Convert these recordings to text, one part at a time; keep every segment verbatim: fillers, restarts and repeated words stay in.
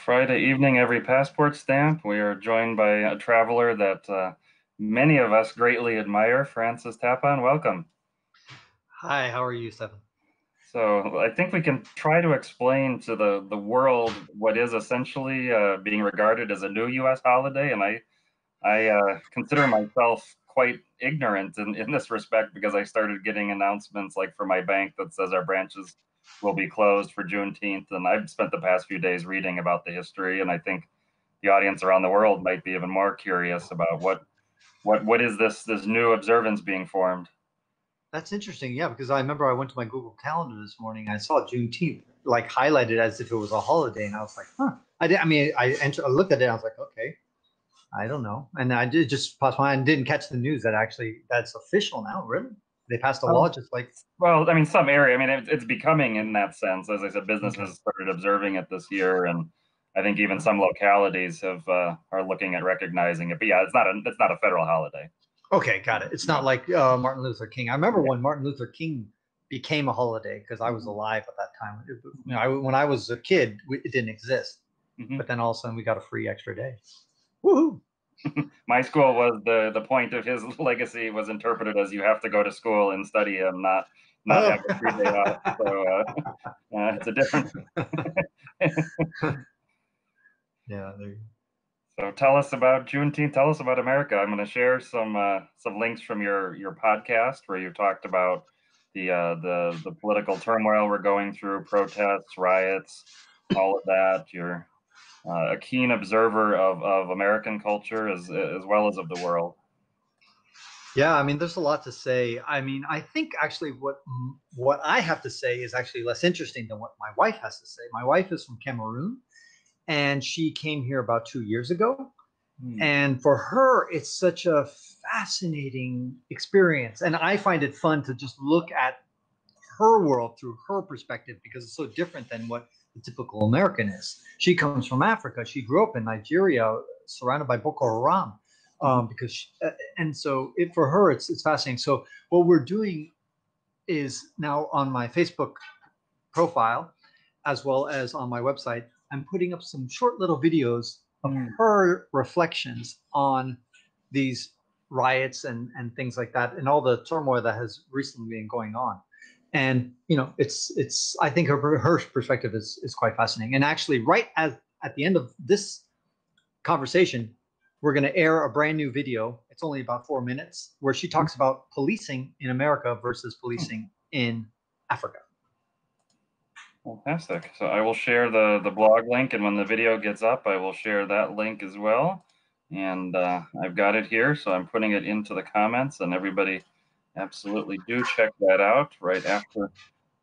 Friday evening, every passport stamp, we are joined by a traveler that uh, many of us greatly admire, Francis Tapon. Welcome. Hi, how are you, Stephen? So I think we can try to explain to the, the world what is essentially uh, being regarded as a new U S holiday. And I, I uh, consider myself quite ignorant in, in this respect, because I started getting announcements like for my bank that says our branches will be closed for Juneteenth. And I've spent the past few days reading about the history. And I think the audience around the world might be even more curious about what what what is this this new observance being formed. That's interesting, yeah, because I remember I went to my Google Calendar this morning. I saw Juneteenth like highlighted as if it was a holiday, and I was like, huh. I did, I mean, I, entered, I looked at it, and I was like, okay, I don't know. And I did just pass by and didn't catch the news that actually that's official now, really. They passed a law just like. Well, I mean, some area. I mean, it, it's becoming in that sense. As I said, businesses started observing it this year, and I think even some localities have uh, are looking at recognizing it. But yeah, it's not a it's not a federal holiday. Okay, got it. It's not like uh, Martin Luther King. I remember when Martin Luther King became a holiday because I was alive at that time. You know, I, when I was a kid, it didn't exist. Mm-hmm. But then all of a sudden, we got a free extra day. Woohoo! My school was the the point of his legacy was interpreted as you have to go to school and study and not not oh. have a free day off. So uh, uh, it's a different. Yeah. There you go. So tell us about Juneteenth. Tell us about America. I'm going to share some uh, some links from your your podcast where you talked about the uh, the the political turmoil we're going through, protests, riots, all of that. You're uh, a keen observer of, of American culture as as well as of the world. Yeah, I mean, there's a lot to say. I mean, I think actually what what I have to say is actually less interesting than what my wife has to say. My wife is from Cameroon. And she came here about two years ago. Mm. And for her, it's such a fascinating experience. And I find it fun to just look at her world through her perspective because it's so different than what the typical American is. She comes from Africa. She grew up in Nigeria, surrounded by Boko Haram. Um, because she, and so it, for her, it's, it's fascinating. So what we're doing is now on my Facebook profile, as well as on my website, I'm putting up some short little videos of mm. her reflections on these riots and, and things like that and all the turmoil that has recently been going on. And, you know, it's, it's, I think her, her perspective is, is quite fascinating. And actually right as at the end of this conversation, we're going to air a brand new video. It's only about four minutes where she talks about policing in America versus policing in Africa. Fantastic. So I will share the, the blog link, and when the video gets up, I will share that link as well. And uh, I've got it here, so I'm putting it into the comments, and everybody absolutely do check that out right after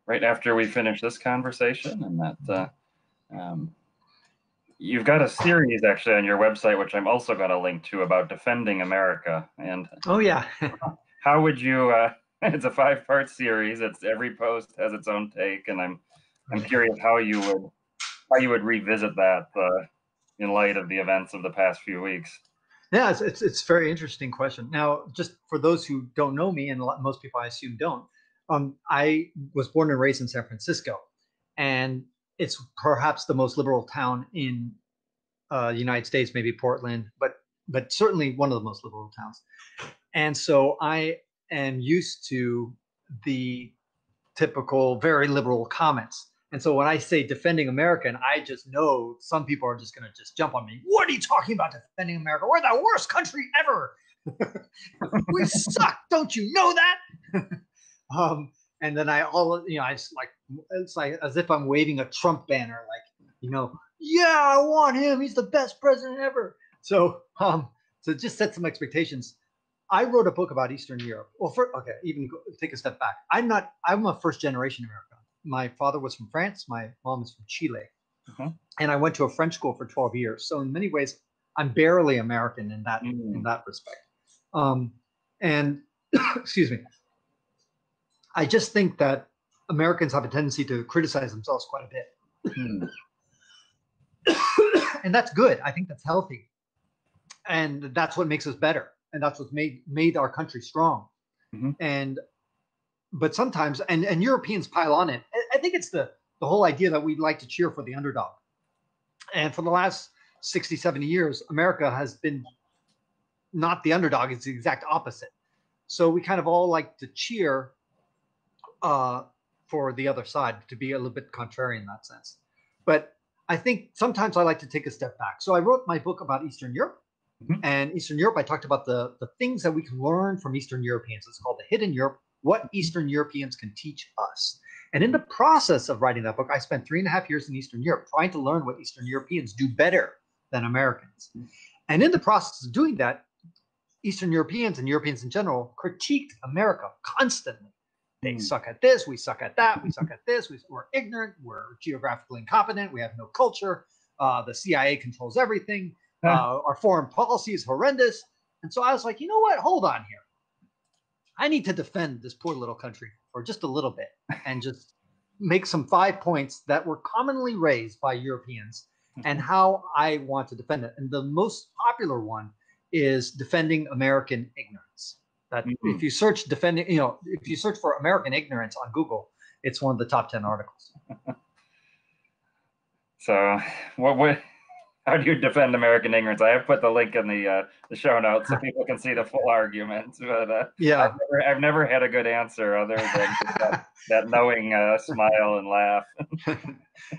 right after we finish this conversation. And that uh, um, you've got a series actually on your website, which I'm also going to link to, about defending America. And oh yeah, how would you? Uh, it's a five-part series. It's every post has its own take, and I'm. I'm curious how you would how you would revisit that uh, in light of the events of the past few weeks. Yeah, it's, it's it's a very interesting question. Now, just for those who don't know me, and a lot, most people I assume don't, um, I was born and raised in San Francisco, and it's perhaps the most liberal town in uh, the United States, maybe Portland, but but certainly one of the most liberal towns. And so I am used to the typical, very liberal comments. And so when I say defending America, and I just know some people are just going to just jump on me. What are you talking about defending America? We're the worst country ever. We suck. Don't you know that? um, and then I all, you know, I just like, it's like as if I'm waving a Trump banner, like, you know, yeah, I want him. He's the best president ever. So, um, so just set some expectations. I wrote a book about Eastern Europe. Well, for, okay, even go, take a step back. I'm not, I'm a first generation American. My father was from France. My mom is from Chile. Mm-hmm. And I went to a French school for twelve years. So in many ways, I'm barely American in that, mm. in that respect. Um, and excuse me. I just think that Americans have a tendency to criticize themselves quite a bit. Mm. And that's good. I think that's healthy. And that's what makes us better. And that's what made made our country strong. Mm-hmm. And but sometimes and, and Europeans pile on it. I think it's the, the whole idea that we like to cheer for the underdog. And for the last sixty, seventy years, America has been not the underdog, it's the exact opposite. So we kind of all like to cheer uh, for the other side, to be a little bit contrary in that sense. But I think sometimes I like to take a step back. So I wrote my book about Eastern Europe. Mm-hmm. And Eastern Europe, I talked about the, the things that we can learn from Eastern Europeans. It's called The Hidden Europe, What Eastern Europeans Can Teach Us. And in the process of writing that book, I spent three and a half years in Eastern Europe trying to learn what Eastern Europeans do better than Americans. And in the process of doing that, Eastern Europeans and Europeans in general critiqued America constantly. They mm. suck at this, we suck at that, we suck at this, we, we're ignorant, we're geographically incompetent, we have no culture, uh, the C I A controls everything, huh. uh, our foreign policy is horrendous. And so I was like, you know what, hold on here. I need to defend this poor little country for just a little bit and just make some five points that were commonly raised by Europeans and how I want to defend it. And the most popular one is defending American ignorance. That mm-hmm. if you search defending, you know, if you search for American ignorance on Google, it's one of the top ten articles. So, what would, how do you defend American ignorance? I have put the link in the uh, the show notes so people can see the full argument. But uh, yeah, I've never, I've never had a good answer other than just that, that knowing uh, smile and laugh.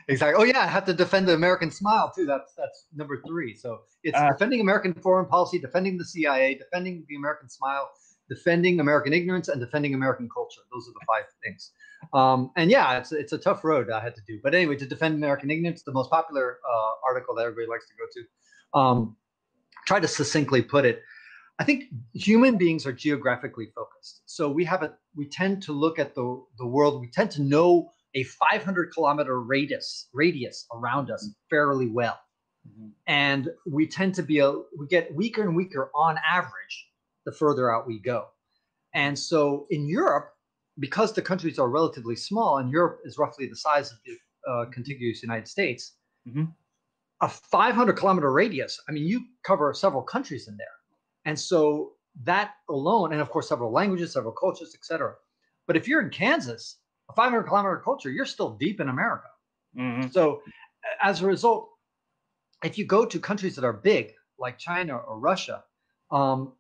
Exactly. Oh yeah, I have to defend the American smile too. That's that's number three. So it's uh, defending American foreign policy, defending the C I A, defending the American smile, defending American ignorance, and defending American culture. Those are the five things. Um, and yeah, it's, it's a tough road I had to do. But anyway, to defend American ignorance, the most popular uh, article that everybody likes to go to, um, try to succinctly put it. I think human beings are geographically focused. So we have a, we tend to look at the, the world. We tend to know a five hundred kilometer radius, radius around us fairly well. Mm-hmm. And we tend to be, a, we get weaker and weaker on average the further out we go. And so in Europe, because the countries are relatively small and Europe is roughly the size of the uh, contiguous United States, mm-hmm. a five hundred kilometer radius, I mean, you cover several countries in there. And so that alone, and of course, several languages, several cultures, et cetera. But if you're in Kansas, a five hundred kilometer culture, you're still deep in America. Mm-hmm. So as a result, if you go to countries that are big, like China or Russia, um,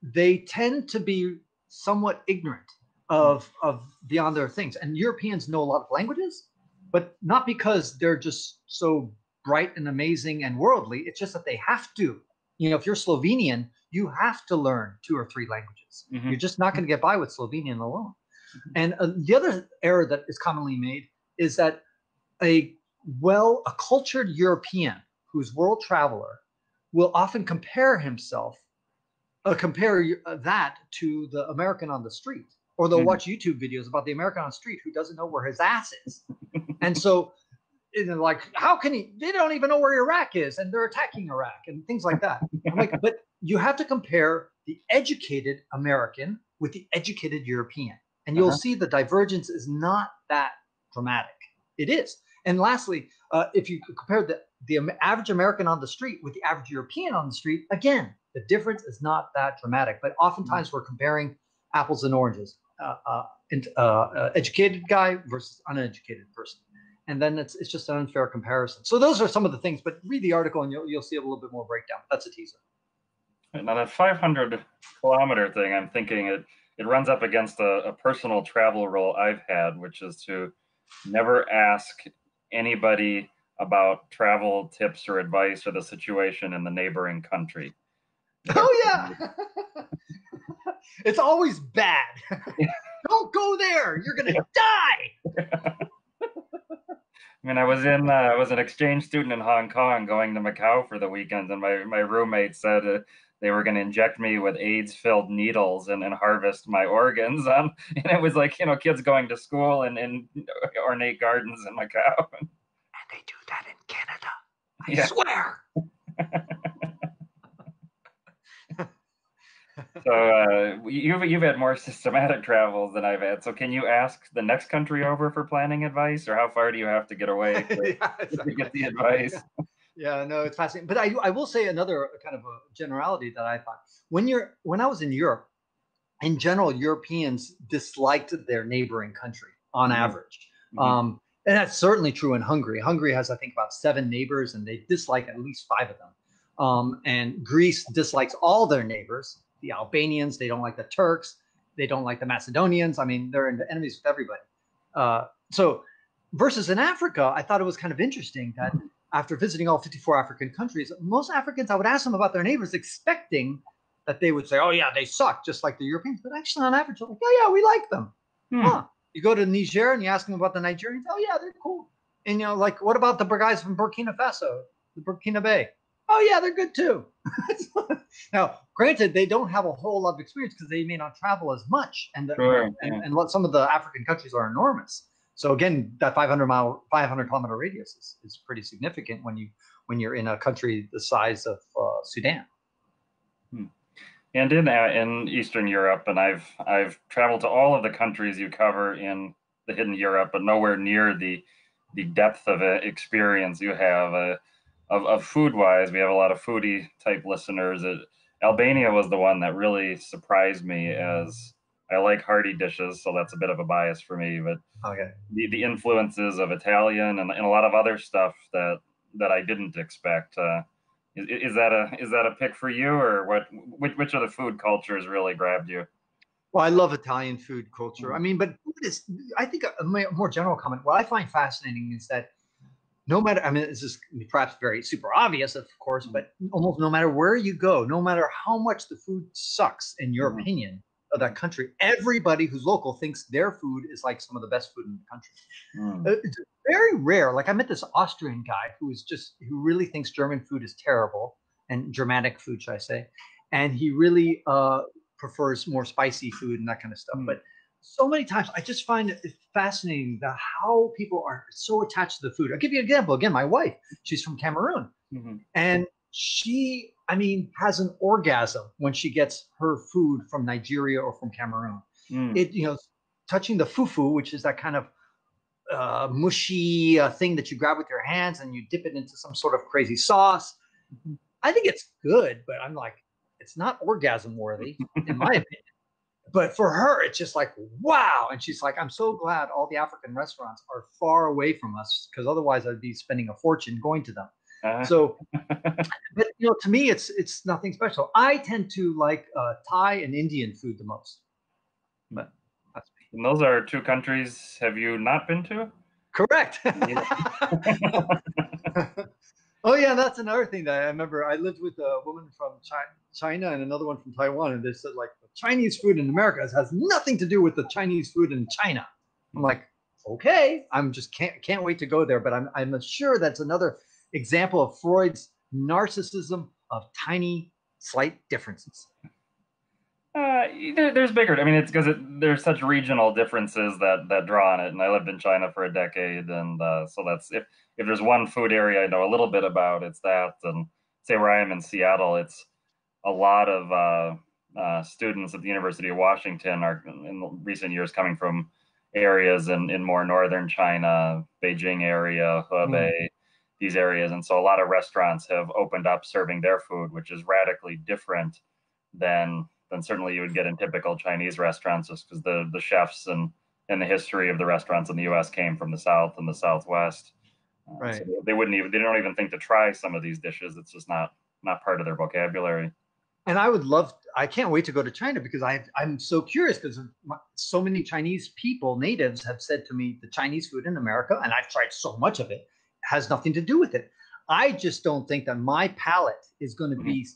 they tend to be somewhat ignorant of of the other things. And Europeans know a lot of languages, but not because they're just so bright and amazing and worldly. It's just that they have to. You know, if you're Slovenian, you have to learn two or three languages. Mm-hmm. You're just not going to get by with Slovenian alone. Mm-hmm. And uh, the other error that is commonly made is that a well, a cultured European who's world traveler will often compare himself Uh, compare uh, that to the American on the street, or they'll mm-hmm. watch YouTube videos about the American on the street who doesn't know where his ass is. And so you know, like, how can he, they don't even know where Iraq is and they're attacking Iraq and things like that. I'm like, but you have to compare the educated American with the educated European. And you'll uh-huh. see the divergence is not that dramatic. It is. And lastly, uh, if you compare the, the average American on the street with the average European on the street, again, the difference is not that dramatic, but oftentimes we're comparing apples and oranges, uh, uh, and, uh, uh, educated guy versus uneducated person. And then it's, it's just an unfair comparison. So those are some of the things, but read the article and you'll, you'll see a little bit more breakdown. That's a teaser. Now that five hundred kilometer thing, I'm thinking it, it runs up against a, a personal travel rule I've had, which is to never ask anybody about travel tips or advice or the situation in the neighboring country. Oh yeah, it's always bad. Don't go there; you're gonna die. I mean, I was in uh, I was an exchange student in Hong Kong, going to Macau for the weekend, and my my roommate said uh, they were gonna inject me with AIDS-filled needles and, and harvest my organs. Um, and it was like, you know, kids going to school and in ornate gardens in Macau. And they do that in Canada. I yeah. swear. So uh, you've, you've had more systematic travels than I've had. So can you ask the next country over for planning advice, or how far do you have to get away to, yeah, exactly. to get the advice? Yeah, no, it's fascinating. But I, I will say another kind of a generality that I thought. When you're when I was in Europe, in general, Europeans disliked their neighboring country on mm-hmm. average. Mm-hmm. Um, And that's certainly true in Hungary. Hungary has, I think, about seven neighbors, and they dislike at least five of them. Um, and Greece dislikes all their neighbors, the Albanians. They don't like the Turks. They don't like the Macedonians. I mean, they're enemies with everybody. Uh, so versus in Africa, I thought it was kind of interesting that after visiting all fifty-four African countries, most Africans, I would ask them about their neighbors, expecting that they would say, oh, yeah, they suck, just like the Europeans. But actually, on average, they're like, oh, yeah, we like them. Hmm. Huh. You go to Niger and you ask them about the Nigerians. Oh, yeah, they're cool. And, you know, like, what about the guys from Burkina Faso, the Burkina Bay? Oh, yeah, they're good, too. Now, granted, they don't have a whole lot of experience because they may not travel as much. And, the, sure, and, yeah. and, and some of the African countries are enormous. So, again, that five hundred mile, five hundred kilometer radius is, is pretty significant when, you, when you're in a country the size of uh, Sudan. Hmm. And in in Eastern Europe, and I've I've traveled to all of the countries you cover in The Hidden Europe, but nowhere near the the depth of experience you have uh, of of food wise. We have a lot of foodie type listeners. It, Albania was the one that really surprised me, as I like hearty dishes, so that's a bit of a bias for me. But okay. the the influences of Italian and, and a lot of other stuff that that I didn't expect. Uh, Is, is that a is that a pick for you, or what? Which which of the food cultures really grabbed you? Well, I love Italian food culture. I mean, but food is, I think a more general comment. What I find fascinating is that no matter, I mean, this is perhaps very super obvious, of course, but almost no matter where you go, no matter how much the food sucks, in your opinion, of that country, everybody who's local thinks their food is like some of the best food in the country. Mm. It's very rare. Like, I met this Austrian guy who is just, who really thinks German food is terrible, and Germanic food, should I say. And he really uh, prefers more spicy food and that kind of stuff. Mm. But so many times I just find it fascinating that how people are so attached to the food. I'll give you an example. Again, my wife, she's from Cameroon. Mm-hmm. And she, I mean, has an orgasm when she gets her food from Nigeria or from Cameroon. Mm. It, you know, touching the fufu, which is that kind of uh, mushy uh, thing that you grab with your hands and you dip it into some sort of crazy sauce. Mm-hmm. I think it's good, but I'm like, it's not orgasm worthy, in my opinion. But for her, it's just like, wow. And she's like, I'm so glad all the African restaurants are far away from us, because otherwise I'd be spending a fortune going to them. So, but you know, to me, it's it's nothing special. I tend to like uh, Thai and Indian food the most. But that's me. And those are two countries have you not been to? Correct. Oh yeah, that's another thing that I remember. I lived with a woman from China and another one from Taiwan, and they said like the Chinese food in America has nothing to do with the Chinese food in China. I'm like, okay, I'm just can't can't wait to go there. But I'm I'm sure that's another example of Freud's narcissism of tiny, slight differences. Uh, there, there's bigger. I mean, it's because it, there's such regional differences that that draw on it. And I lived in China for a decade, and uh, so that's if if there's one food area I know a little bit about, it's that. And say where I am in Seattle, it's a lot of uh, uh, students at the University of Washington are in recent years coming from areas in, in more northern China, Beijing area, Hebei. Mm. These areas, and so a lot of restaurants have opened up serving their food, which is radically different than than certainly you would get in typical Chinese restaurants, just because the the chefs and and the history of the restaurants in the U S came from the South and the Southwest. Uh, right. So they wouldn't even they don't even think to try some of these dishes. It's just not not part of their vocabulary. And I would love. I can't wait to go to China because I I'm so curious because so many Chinese people, natives, have said to me the Chinese food in America, and I've tried so much of it, has nothing to do with it. I just don't think that my palate is going to be,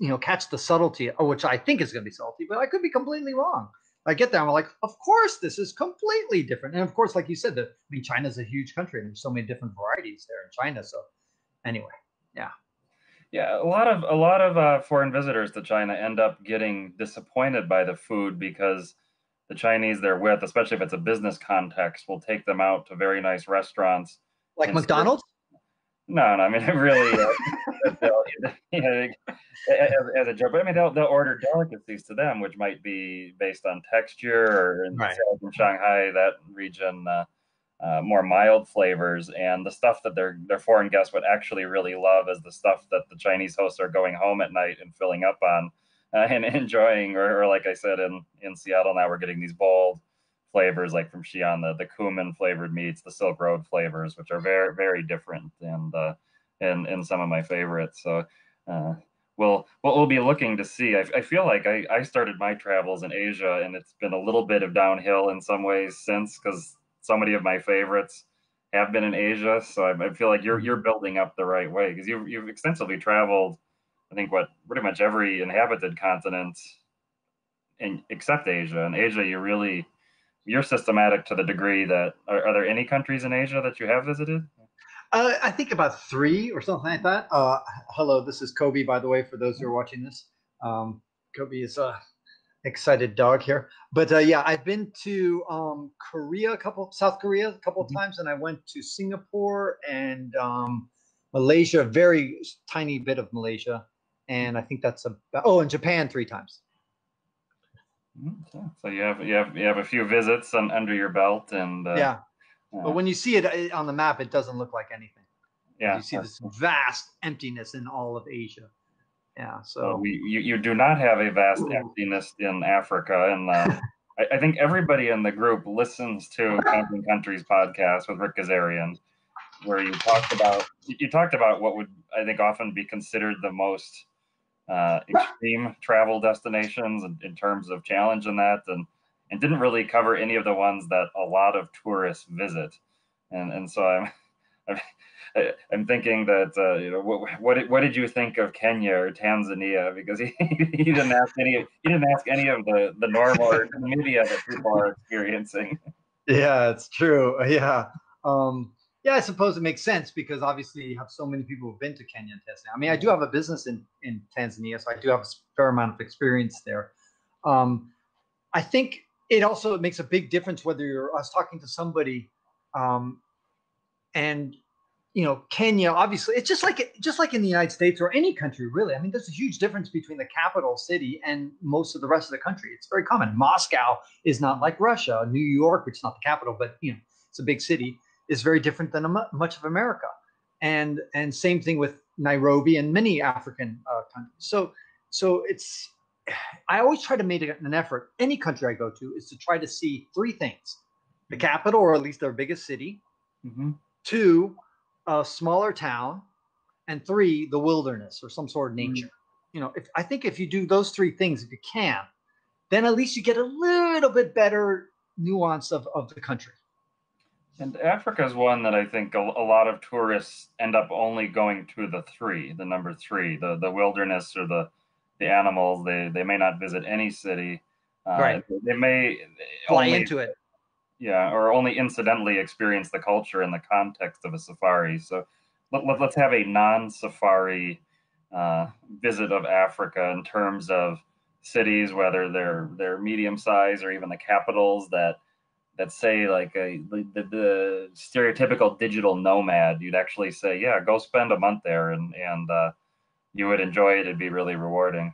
you know, catch the subtlety, which I think is going to be salty, but I could be completely wrong. I get there, I'm like, of course, this is completely different. And of course, like you said, that I mean, China's a huge country and there's so many different varieties there in China. So anyway, yeah. Yeah, a lot of, a lot of uh, foreign visitors to China end up getting disappointed by the food because the Chinese they're with, especially if it's a business context, will take them out to very nice restaurants. Like McDonald's? No, no. I mean, it really, uh, you know, as, as a joke. But I mean, they'll, they'll order delicacies to them, which might be based on texture, or in, right. in Shanghai, that region, uh, uh, more mild flavors. And the stuff that their their foreign guests would actually really love is the stuff that the Chinese hosts are going home at night and filling up on uh, and enjoying. Or, or like I said, in in Seattle now, we're getting these bold flavors, like from Xi'an, the cumin flavored meats, the Silk Road flavors, which are very, very different, and uh, and and some of my favorites. So, uh, well, what we'll be looking to see, I, I feel like I, I started my travels in Asia, and it's been a little bit of downhill in some ways since, because so many of my favorites have been in Asia. So I, I feel like you're you're building up the right way, because you've you've extensively traveled, I think, what pretty much every inhabited continent, in, except Asia. In Asia, you really you're systematic to the degree that are, are there any countries in Asia that you have visited? Uh, I think about three or something like that. Uh, hello, this is Kobe, by the way, for those who are watching this. Um, Kobe is a excited dog here. But uh, yeah, I've been to um, Korea, a couple, South Korea a couple of times, and I went to Singapore and um, Malaysia, a very tiny bit of Malaysia. And I think that's about, oh, and Japan three times. Okay. So you have you have you have a few visits on, under your belt, and uh, yeah. Uh, but when you see it on the map, it doesn't look like anything. Yeah, you see this vast emptiness in all of Asia. Yeah, so well, we, you you do not have a vast Ooh. emptiness in Africa, and uh, I, I think everybody in the group listens to Counting Countries podcast with Rick Kazarian, where you talked about you talked about what would I think often be considered the most Uh, extreme travel destinations in, in terms of challenge in that, and and didn't really cover any of the ones that a lot of tourists visit, and and so I'm I'm, I'm thinking that uh, you know what what did, what did you think of Kenya or Tanzania, because he, he didn't ask any he didn't ask any of the the normal or media that people are experiencing. Yeah, it's true. Yeah. Um, Yeah, I suppose it makes sense, because obviously you have so many people who've been to Kenya and Tanzania. I mean, I do have a business in, in Tanzania, so I do have a fair amount of experience there. Um, I think it also makes a big difference whether you're, I was talking to somebody, um, and you know, Kenya, obviously, it's just like just like in the United States or any country, really. I mean, there's a huge difference between the capital city and most of the rest of the country. It's very common. Moscow is not like Russia, New York, which is not the capital, but you know, it's a big city, is very different than much of America, and and same thing with Nairobi and many African uh, countries. So so it's I always try to make an effort. Any country I go to is to try to see three things: the capital, or at least their biggest city; mm-hmm. two, a smaller town; and three, the wilderness or some sort of nature. Mm-hmm. You know, if I think if you do those three things, if you can, then at least you get a little bit better nuance of of the country. And Africa is one that I think a, a lot of tourists end up only going to the three, the number three, the, the wilderness or the, the animals. They they may not visit any city. Uh, right. They may fly only, into it. Yeah, or only incidentally experience the culture in the context of a safari. So let, let, let's have a non-safari uh, visit of Africa in terms of cities, whether they're they're medium size or even the capitals that. That say like a, the, the stereotypical digital nomad, you'd actually say, yeah, go spend a month there, and and uh, you would enjoy it. It'd be really rewarding.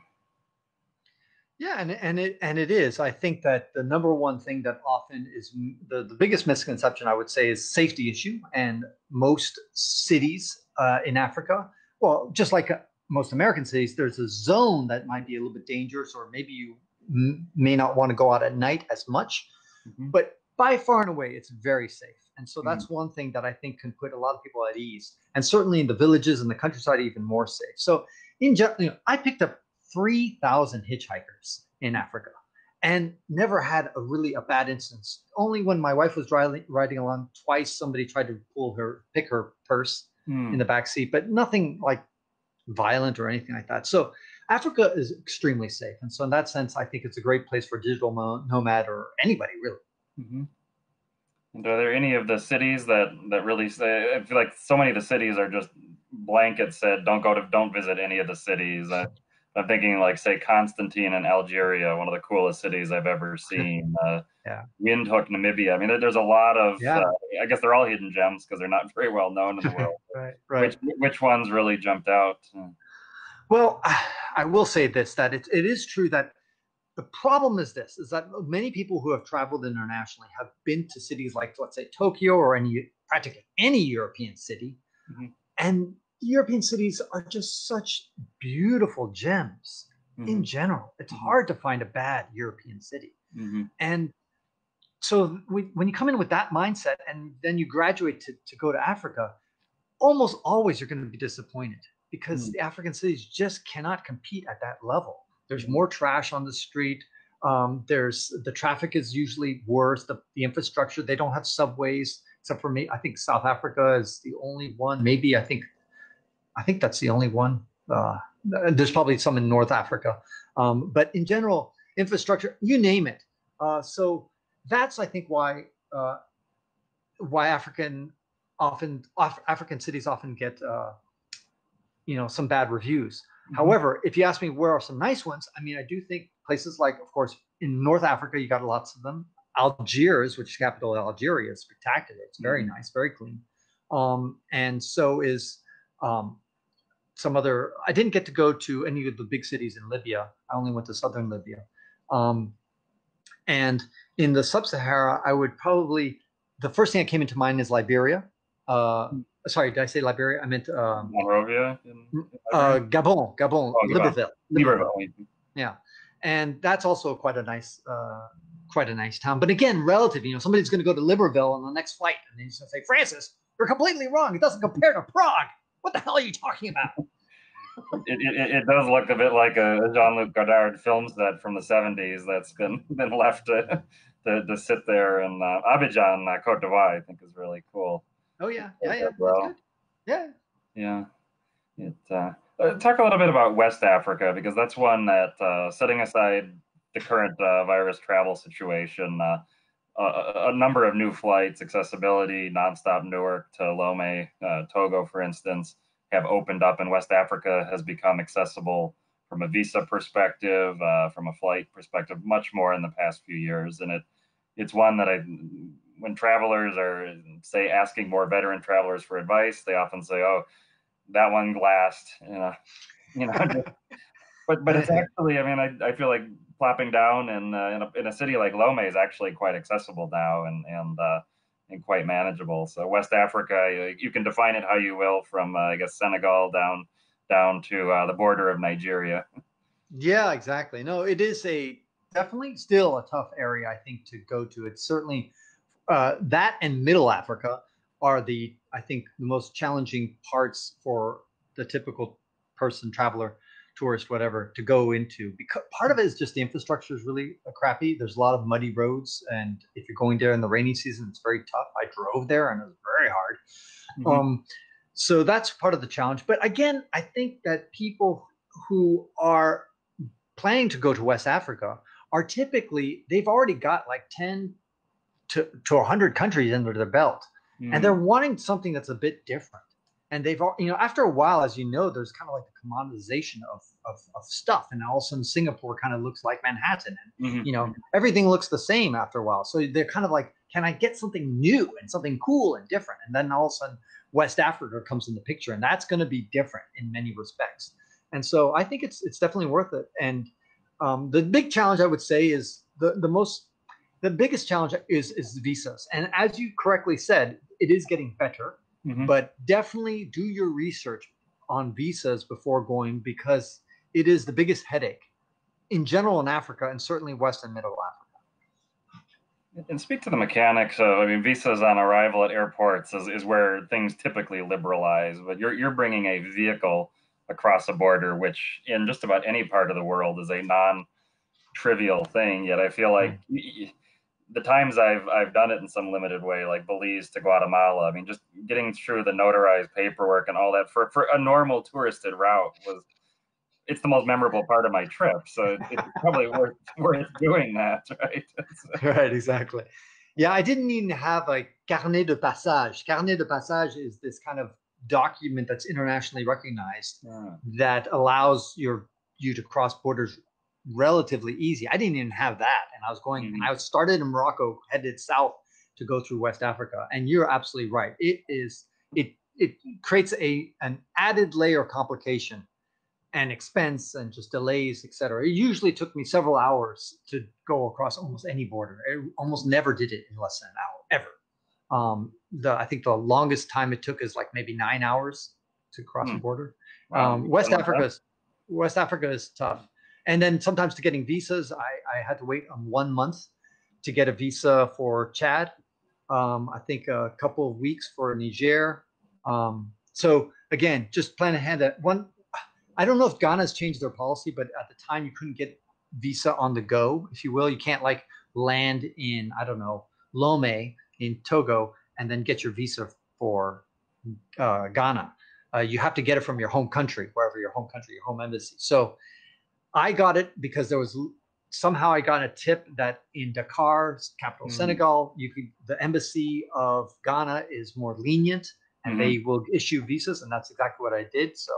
Yeah, and and it and it is. I think that the number one thing that often is the, the biggest misconception, I would say, is safety issue. And most cities uh, in Africa, well, just like most American cities, there's a zone that might be a little bit dangerous, or maybe you m may not want to go out at night as much, mm-hmm. but by far and away, it's very safe. And so that's mm. one thing that I think can put a lot of people at ease, and certainly in the villages and the countryside, even more safe. So in general, you know, I picked up three thousand hitchhikers in Africa and never had a really a bad instance. Only when my wife was riding, riding along, twice somebody tried to pull her, pick her purse mm. in the backseat, but nothing like violent or anything like that. So Africa is extremely safe. And so in that sense, I think it's a great place for a digital nomad or anybody, really. Mm-hmm. And are there any of the cities that that really say, I feel like so many of the cities are just blanket said, don't go to, don't visit any of the cities. I, I'm thinking like, say, Constantine in Algeria, one of the coolest cities I've ever seen. Uh, yeah. Windhoek, Namibia. I mean, there, there's a lot of, yeah. uh, I guess they're all hidden gems because they're not very well known in the world. Right, right. Which, which ones really jumped out? Well, I will say this, that it, it is true that the problem is this, is that many people who have traveled internationally have been to cities like, let's say, Tokyo or any practically any European city. Mm-hmm. And European cities are just such beautiful gems mm-hmm. in general. It's mm-hmm. hard to find a bad European city. Mm-hmm. And so we, when you come in with that mindset and then you graduate to, to go to Africa, almost always you're going to be disappointed, because mm. the African cities just cannot compete at that level. There's more trash on the street. Um, there's the traffic is usually worse. The, the infrastructure, they don't have subways, except for me. I think South Africa is the only one. Maybe I think, I think that's the only one. Uh, there's probably some in North Africa, um, but in general, infrastructure, you name it. Uh, so that's, I think, why uh, why African often Af African cities often get uh, you know, some bad reviews. Mm-hmm. However, if you ask me where are some nice ones, I mean, I do think places like, of course, in North Africa, you got lots of them. Algiers, which is capital of Algeria, is spectacular. It's very mm-hmm. nice, very clean. Um, and so is um, some other, I didn't get to go to any of the big cities in Libya. I only went to southern Libya. Um, and in the sub-Sahara, I would probably, the first thing that came into mind is Liberia. Uh, mm-hmm. Sorry, did I say Liberia? I meant um, Monrovia. In, in uh, Gabon, Gabon, oh, Libreville, Libreville. Libreville. Yeah, and that's also quite a nice, uh, quite a nice town. But again, relative. You know, somebody's going to go to Libreville on the next flight, and he's going to say, "Francis, you're completely wrong. It doesn't compare to Prague. What the hell are you talking about?" it, it, it does look a bit like a Jean-Luc Godard film set from the seventies that's been been left to to, to sit there. And uh, Abidjan, uh, Cote d'Ivoire, I think, is really cool. Oh yeah, yeah, yeah, well. yeah, yeah. It, uh, talk a little bit about West Africa, because that's one that, uh, setting aside the current uh, virus travel situation, uh, a, a number of new flights, accessibility, nonstop Newark to Lomé, uh, Togo, for instance, have opened up, and West Africa has become accessible from a visa perspective, uh, from a flight perspective, much more in the past few years, and it it's one that I. When travelers are, say, asking more veteran travelers for advice, they often say, "Oh, that one glassed," you know. You know, just, but but it's actually, I mean, I I feel like plopping down in uh, in, a, in a city like Lomé is actually quite accessible now, and and uh, and quite manageable. So West Africa, you can define it how you will, from uh, I guess Senegal down down to uh, the border of Nigeria. Yeah, exactly. No, it is a definitely still a tough area, I think, to go to. It's certainly. Uh, that and Middle Africa are the, I think, the most challenging parts for the typical person, traveler, tourist, whatever, to go into. Because part of it is just the infrastructure is really crappy. There's a lot of muddy roads, and if you're going there in the rainy season, it's very tough. I drove there, and it was very hard. Mm-hmm. Um, so that's part of the challenge. But again, I think that people who are planning to go to West Africa are typically, they've already got like ten to, to one hundred countries under their belt, mm. and they're wanting something that's a bit different. And they've, you know, after a while, as you know, there's kind of like the commoditization of, of, of stuff. And all of a sudden Singapore kind of looks like Manhattan, and, mm-hmm. you know, everything looks the same after a while. So they're kind of like, can I get something new and something cool and different? And then all of a sudden West Africa comes in the picture, and that's going to be different in many respects. And so I think it's, it's definitely worth it. And um, the big challenge I would say is the, the most, The biggest challenge is, is visas. And as you correctly said, it is getting better, mm-hmm. but definitely do your research on visas before going, because it is the biggest headache in general in Africa, and certainly West and Middle Africa. And speak to the mechanics of, I mean, visas on arrival at airports is, is where things typically liberalize, but you're, you're bringing a vehicle across a border, which in just about any part of the world is a non-trivial thing. Yet I feel like... Mm-hmm. The times I've I've done it in some limited way, like Belize to Guatemala, I mean, just getting through the notarized paperwork and all that for, for a normal touristed route was, it's the most memorable part of my trip. So it's probably worth worth doing that, right? Right, exactly. Yeah, I didn't even have a carnet de passage. Carnet de passage is this kind of document that's internationally recognized yeah. that allows your you to cross borders relatively easy. I didn't even have that, and I was going. Mm-hmm. And I started in Morocco, headed south to go through West Africa. And you're absolutely right. It is it it creates a an added layer of complication, and expense, and just delays, et cetera. It usually took me several hours to go across almost any border. I almost never did it in less than an hour ever. Um, the I think the longest time it took is like maybe nine hours to cross mm. a border. Wow. Um, West Africa is West Africa is tough. And then sometimes to getting visas, I, I had to wait on one month to get a visa for Chad, um, I think a couple of weeks for Niger. Um, so again, just plan ahead. That one, I don't know if Ghana's changed their policy, but at the time you couldn't get visa on the go, if you will. You can't like land in, I don't know, Lomé in Togo and then get your visa for uh, Ghana. Uh, you have to get it from your home country, wherever your home country, your home embassy. So I got it because there was somehow I got a tip that in Dakar, capital mm. Senegal, you could, the embassy of Ghana is more lenient and mm-hmm. they will issue visas. And that's exactly what I did. So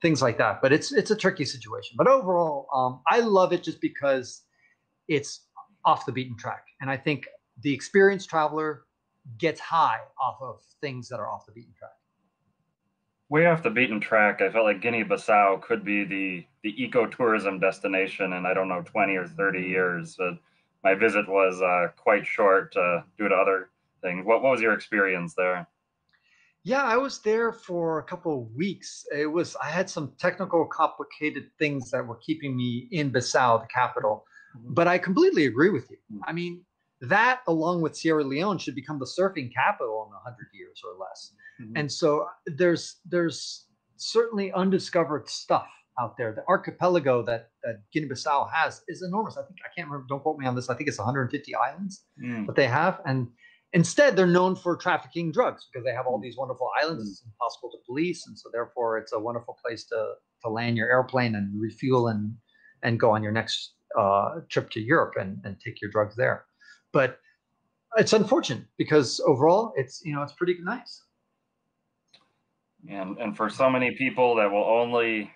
things like that. But it's it's a tricky situation. But overall, um, I love it just because it's off the beaten track. And I think the experienced traveler gets high off of things that are off the beaten track. Way off the beaten track, I felt like Guinea-Bissau could be the, the ecotourism destination in, I don't know, twenty or thirty years. But my visit was uh, quite short uh, due to other things. What, what was your experience there? Yeah, I was there for a couple of weeks. It was, I had some technical, complicated things that were keeping me in Bissau, the capital. Mm-hmm. But I completely agree with you. I mean, that along with Sierra Leone should become the surfing capital in one hundred years or less. Mm-hmm. And so there's there's certainly undiscovered stuff out there. The archipelago that, that Guinea-Bissau has is enormous. I think, I can't remember, don't quote me on this, I think it's one hundred fifty islands mm. that they have. And instead, they're known for trafficking drugs because they have all these wonderful islands. Mm. It's impossible to police. And so therefore, it's a wonderful place to, to land your airplane and refuel and, and go on your next uh, trip to Europe and, and take your drugs there. But it's unfortunate because overall, it's, you know, it's pretty nice. And, and for so many people that will only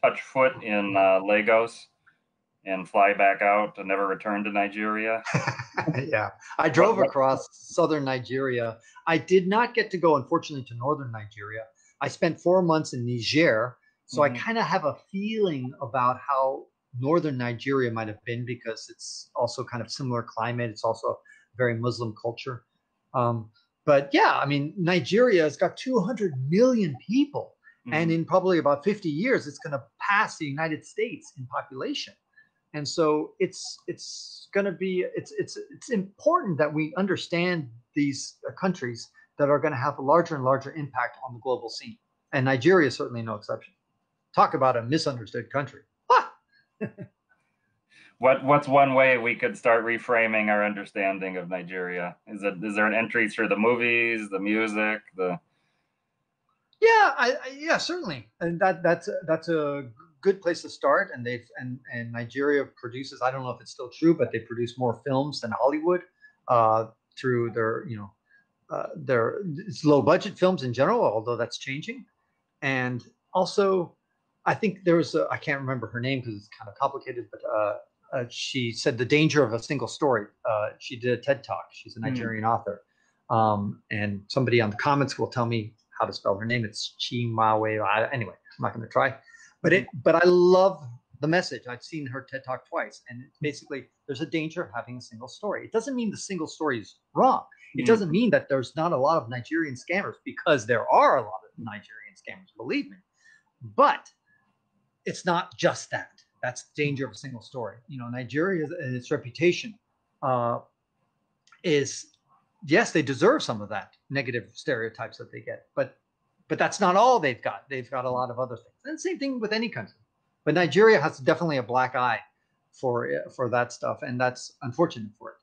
touch foot in uh, Lagos and fly back out and never return to Nigeria. Yeah, I drove across southern Nigeria. I did not get to go, unfortunately, to northern Nigeria. I spent four months in Niger. So mm-hmm. I kind of have a feeling about how northern Nigeria might have been because it's also kind of similar climate. It's also very Muslim culture. Um, But yeah, I mean, Nigeria has got two hundred million people. Mm-hmm. And in probably about fifty years, it's going to pass the United States in population. And so it's it's going to be it's it's it's important that we understand these countries that are going to have a larger and larger impact on the global scene. And Nigeria is certainly no exception. Talk about a misunderstood country. Ah! What what's one way we could start reframing our understanding of Nigeria? Is it is there an entry through the movies, the music, the? Yeah, I, I, yeah, certainly, and that that's that's a good place to start. And they've and and Nigeria produces, I don't know if it's still true, but they produce more films than Hollywood uh, through their you know uh, their it's low budget films in general, although that's changing, and also I think there was a, I can't remember her name because it's kind of complicated, but. Uh, Uh, she said the danger of a single story. Uh, she did a TED Talk. She's a Nigerian mm. author. Um, and somebody on the comments will tell me how to spell her name. It's Chimawe. Anyway, I'm not going to try. But it. But I love the message. I've seen her TED Talk twice. And basically, there's a danger of having a single story. It doesn't mean the single story is wrong. It mm. doesn't mean that there's not a lot of Nigerian scammers, because there are a lot of Nigerian scammers, believe me. But it's not just that. That's the danger of a single story. You know, Nigeria and its reputation uh, is, yes, they deserve some of that negative stereotypes that they get, but but that's not all they've got. They've got a lot of other things. And same thing with any country. But Nigeria has definitely a black eye for for that stuff, and that's unfortunate for it.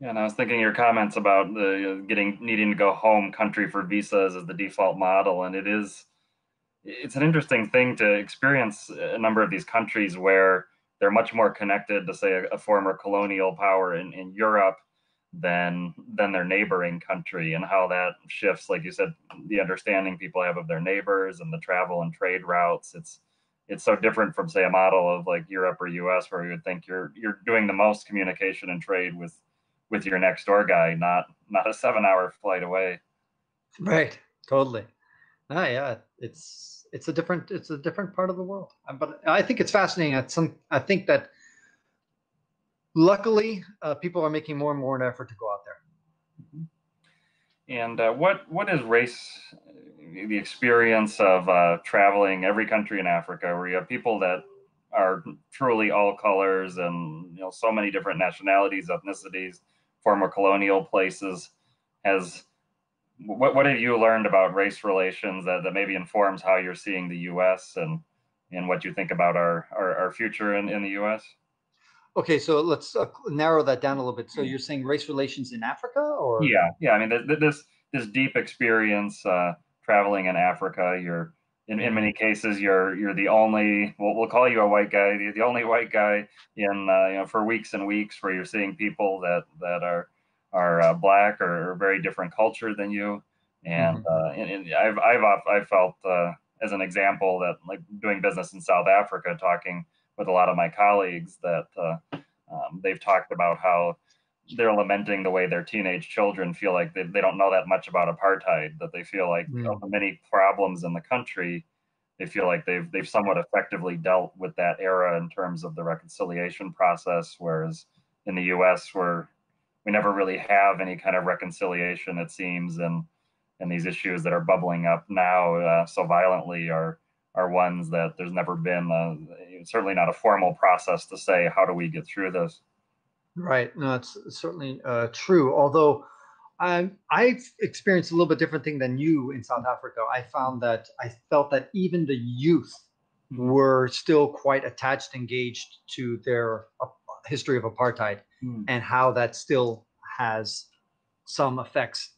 Yeah, and I was thinking your comments about the getting needing to go home country for visas as the default model, and it is. It's an interesting thing to experience a number of these countries where they're much more connected to, say, a, a former colonial power in, in Europe than than their neighboring country, and how that shifts, like you said, the understanding people have of their neighbors and the travel and trade routes. It's it's so different from, say, a model of like Europe or U S where you would think you're you're doing the most communication and trade with with your next door guy, not not a seven hour flight away. Right. Totally. Ah, yeah, it's it's a different it's a different part of the world, but I think it's fascinating. At some, I think that luckily uh, people are making more and more an effort to go out there. And uh, what what is race? The experience of uh, traveling every country in Africa, where you have people that are truly all colors and, you know, so many different nationalities, ethnicities, former colonial places. Has what, what have you learned about race relations that, that maybe informs how you're seeing the U S and and what you think about our, our, our future in, in the U S? Okay, so let's uh, narrow that down a little bit. So you're saying race relations in Africa, or? Yeah, yeah. I mean, th th this this deep experience uh, traveling in Africa. You're in, in many cases you're you're the only. Well, we'll call you a white guy. You're the only white guy in uh, you know, for weeks and weeks, where you're seeing people that that are are uh, black or, or very different culture than you. And, mm-hmm. uh, and, and I've I've I've felt uh, as an example that, like, doing business in South Africa, talking with a lot of my colleagues, that uh, um, they've talked about how they're lamenting the way their teenage children feel like they, they don't know that much about apartheid, that they feel like, mm. you know, the many problems in the country, they feel like they've, they've somewhat effectively dealt with that era in terms of the reconciliation process, whereas in the U S we're, we never really have any kind of reconciliation, it seems, and, and these issues that are bubbling up now uh, so violently are are ones that there's never been, a, certainly not a formal process to say, how do we get through this? Right, no, it's certainly uh, true. Although I, I've experienced a little bit different thing than you in South Africa. I found that, I felt that even the youth mm-hmm. were still quite attached, engaged to their uh, history of apartheid mm-hmm. and how that still has some effects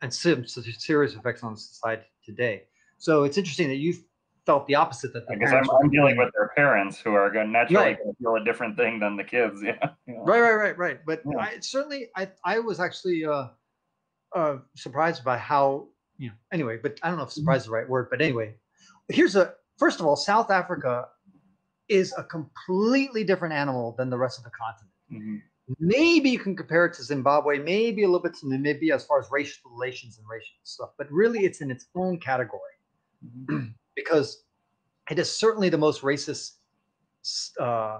and some serious effects on society today. So it's interesting that you've felt the opposite. That the because I'm, I'm dealing with their parents who are going to naturally right. going to feel a different thing than the kids. Yeah. yeah. Right, right, right, right. But yeah. I, certainly, I I was actually uh, uh, surprised by how, you know, anyway, but I don't know if surprised mm-hmm. is the right word, but anyway, here's a, first of all, South Africa is a completely different animal than the rest of the continent. Mm-hmm. Maybe you can compare it to Zimbabwe, maybe a little bit to Namibia as far as racial relations and racial stuff, but really it's in its own category. Mm-hmm. Because it is certainly the most racist uh,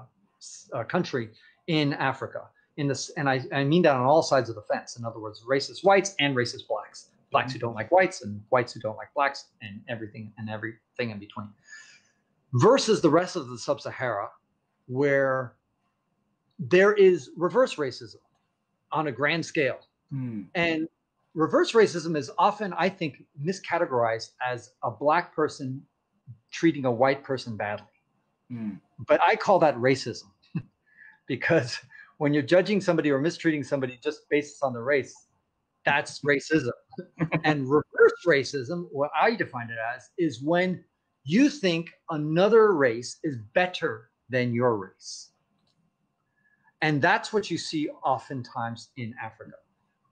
uh, country in Africa. In this, and I, I mean that on all sides of the fence. In other words, racist whites and racist blacks. Blacks who don't like whites and whites who don't like blacks and everything and everything in between. Versus the rest of the sub-Sahara, where there is reverse racism on a grand scale. Mm. And reverse racism is often, I think, miscategorized as a black person treating a white person badly. Mm. But I call that racism because when you're judging somebody or mistreating somebody just based on the race, that's racism. And reverse racism, what I define it as, is when you think another race is better than your race. And that's what you see oftentimes in Africa,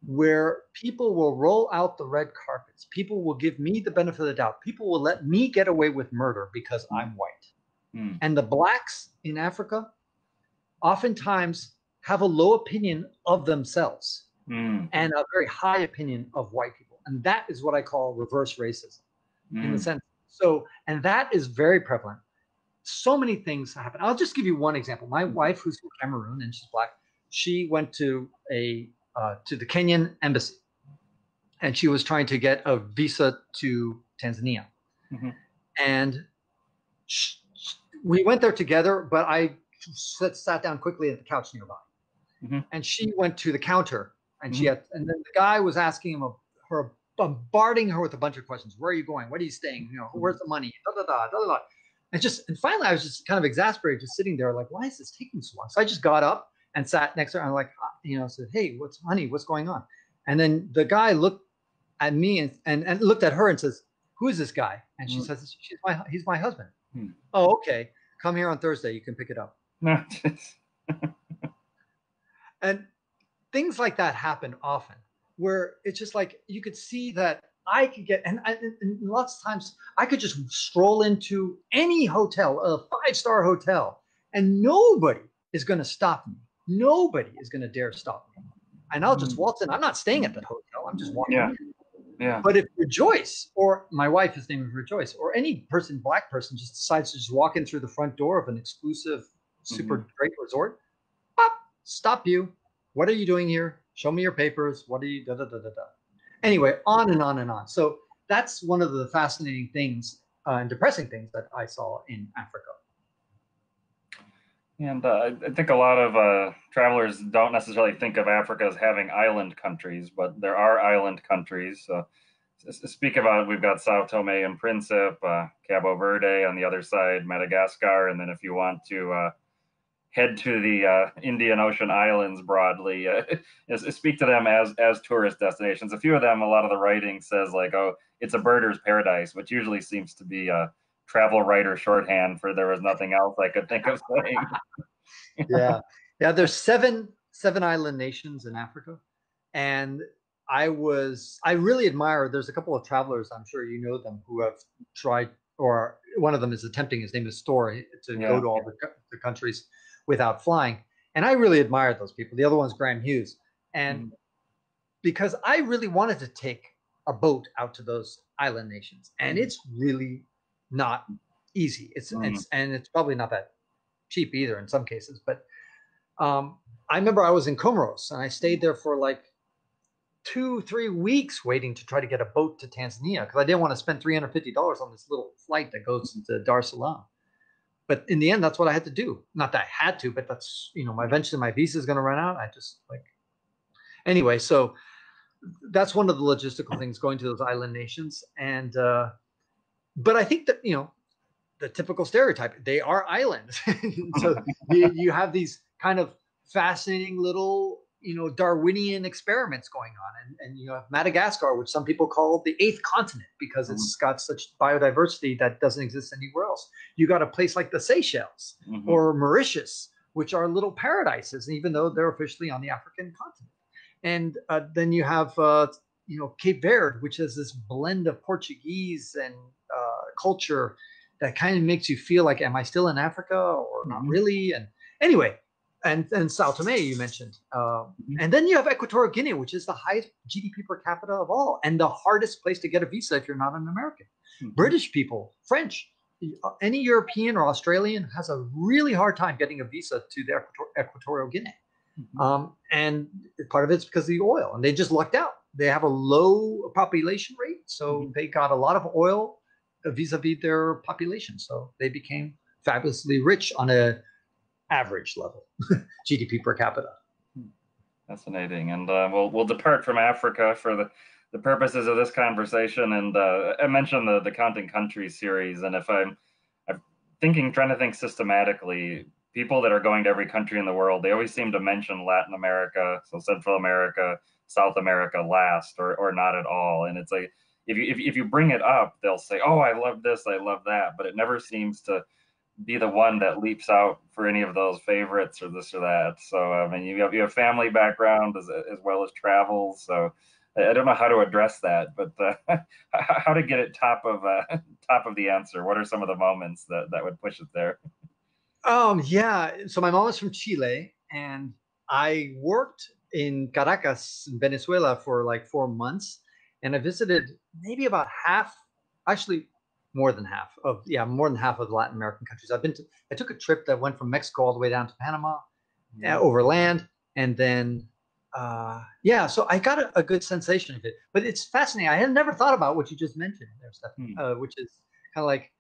where people will roll out the red carpets. People will give me the benefit of the doubt. People will let me get away with murder because I'm white. Mm. And the blacks in Africa oftentimes have a low opinion of themselves mm. and a very high opinion of white people. And that is what I call reverse racism mm. in the sense. So, and that is very prevalent. So many things happen. I'll just give you one example. My wife, who's from Cameroon and she's black, she went to a Uh, to the Kenyan embassy, and she was trying to get a visa to Tanzania. Mm-hmm. And she, we went there together, but I sat, sat down quickly at the couch nearby. Mm-hmm. And she went to the counter, and mm-hmm. she had, and then the guy was asking him, a, her, bombarding her with a bunch of questions. Where are you going? Where are you staying? You know, where's the money? Da, da, da, da, da. And just, and finally, I was just kind of exasperated, just sitting there, like, why is this taking so long? So I just got up and sat next to her, and I'm like, you know, said, hey, what's, honey, what's going on? And then the guy looked at me and, and, and looked at her and says, who is this guy? And she mm. says, She's my, he's my husband. Hmm. Oh, okay. Come here on Thursday. You can pick it up. And things like that happen often, where it's just like, you could see that I could get, and, I, and lots of times I could just stroll into any hotel, a five-star hotel, and nobody is going to stop me. Nobody is going to dare stop me. And I'll just waltz in. I'm not staying at the hotel. I'm just walking yeah. in. Yeah. But if Rejoice, or my wife, his name is Rejoice, or any person, black person, just decides to just walk in through the front door of an exclusive, super mm-hmm. great resort, pop, stop you. What are you doing here? Show me your papers. What are you, da, da, da, da, da. Anyway, on and on and on. So that's one of the fascinating things uh, and depressing things that I saw in Africa. And uh, I think a lot of uh, travelers don't necessarily think of Africa as having island countries, but there are island countries. Uh, speak about it, we've got Sao Tome and Principe, uh, Cabo Verde on the other side, Madagascar, and then if you want to uh, head to the uh, Indian Ocean islands broadly, uh, speak to them as as tourist destinations. A few of them, a lot of the writing says like, oh, it's a birder's paradise, which usually seems to be a travel writer shorthand for there was nothing else I could think of saying. Yeah, yeah. There's seven seven island nations in Africa, and I was I really admire. There's a couple of travelers, I'm sure you know them, who have tried, or one of them is attempting. His name is Story to yeah. go to all the, the countries without flying, and I really admired those people. The other one's Graham Hughes, and mm. because I really wanted to take a boat out to those island nations, and mm. it's really not easy. It's, mm. it's and it's probably not that cheap either in some cases. But um, I remember I was in Comoros and I stayed there for like two, three weeks waiting to try to get a boat to Tanzania because I didn't want to spend three hundred fifty dollars on this little flight that goes into Dar es Salaam. But in the end, that's what I had to do. Not that I had to, but that's, you know, my eventually my visa is going to run out. I just like, anyway, so that's one of the logistical things, going to those island nations. And, uh, but I think that, you know, the typical stereotype, they are islands. So you, you have these kind of fascinating little, you know, Darwinian experiments going on. And, and you know, Madagascar, which some people call the eighth continent because mm-hmm. it's got such biodiversity that doesn't exist anywhere else. You got a place like the Seychelles mm-hmm. or Mauritius, which are little paradises, even though they're officially on the African continent. And uh, then you have, uh, you know, Cape Verde, which has this blend of Portuguese and uh, culture that kind of makes you feel like, am I still in Africa or not mm-hmm. really? And anyway, And and Sao Tome, you mentioned. Um, and then you have Equatorial Guinea, which is the highest G D P per capita of all and the hardest place to get a visa if you're not an American. Mm-hmm. British people, French, any European or Australian has a really hard time getting a visa to the Equator- Equatorial Guinea. Mm-hmm. Um, and part of it's because of the oil. And they just lucked out. They have a low population rate, so mm-hmm. they got a lot of oil vis-a-vis their population. So they became fabulously rich on a average level, G D P per capita. Fascinating. And uh, we'll, we'll depart from Africa for the, the purposes of this conversation. And uh, I mentioned the, the Counting Countries series. And if I'm, I'm thinking, trying to think systematically, people that are going to every country in the world, they always seem to mention Latin America, so Central America, South America last, or, or not at all. And it's like, if you, if, if you bring it up, they'll say, oh, I love this, I love that. But it never seems to be the one that leaps out for any of those favorites or this or that. So, I mean, you have, you have family background as, as well as travel. So I don't know how to address that, but uh, how to get it top of uh, top of the answer. What are some of the moments that, that would push it there? Um, yeah. So my mom is from Chile and I worked in Caracas, Venezuela for like four months. And I visited maybe about half, actually, More than half of yeah, more than half of Latin American countries. I've been to, I took a trip that went from Mexico all the way down to Panama, yeah. uh, over land, and then uh, yeah. So I got a, a good sensation of it. But it's fascinating. I had never thought about what you just mentioned there, Stephanie, mm. uh, which is kind of like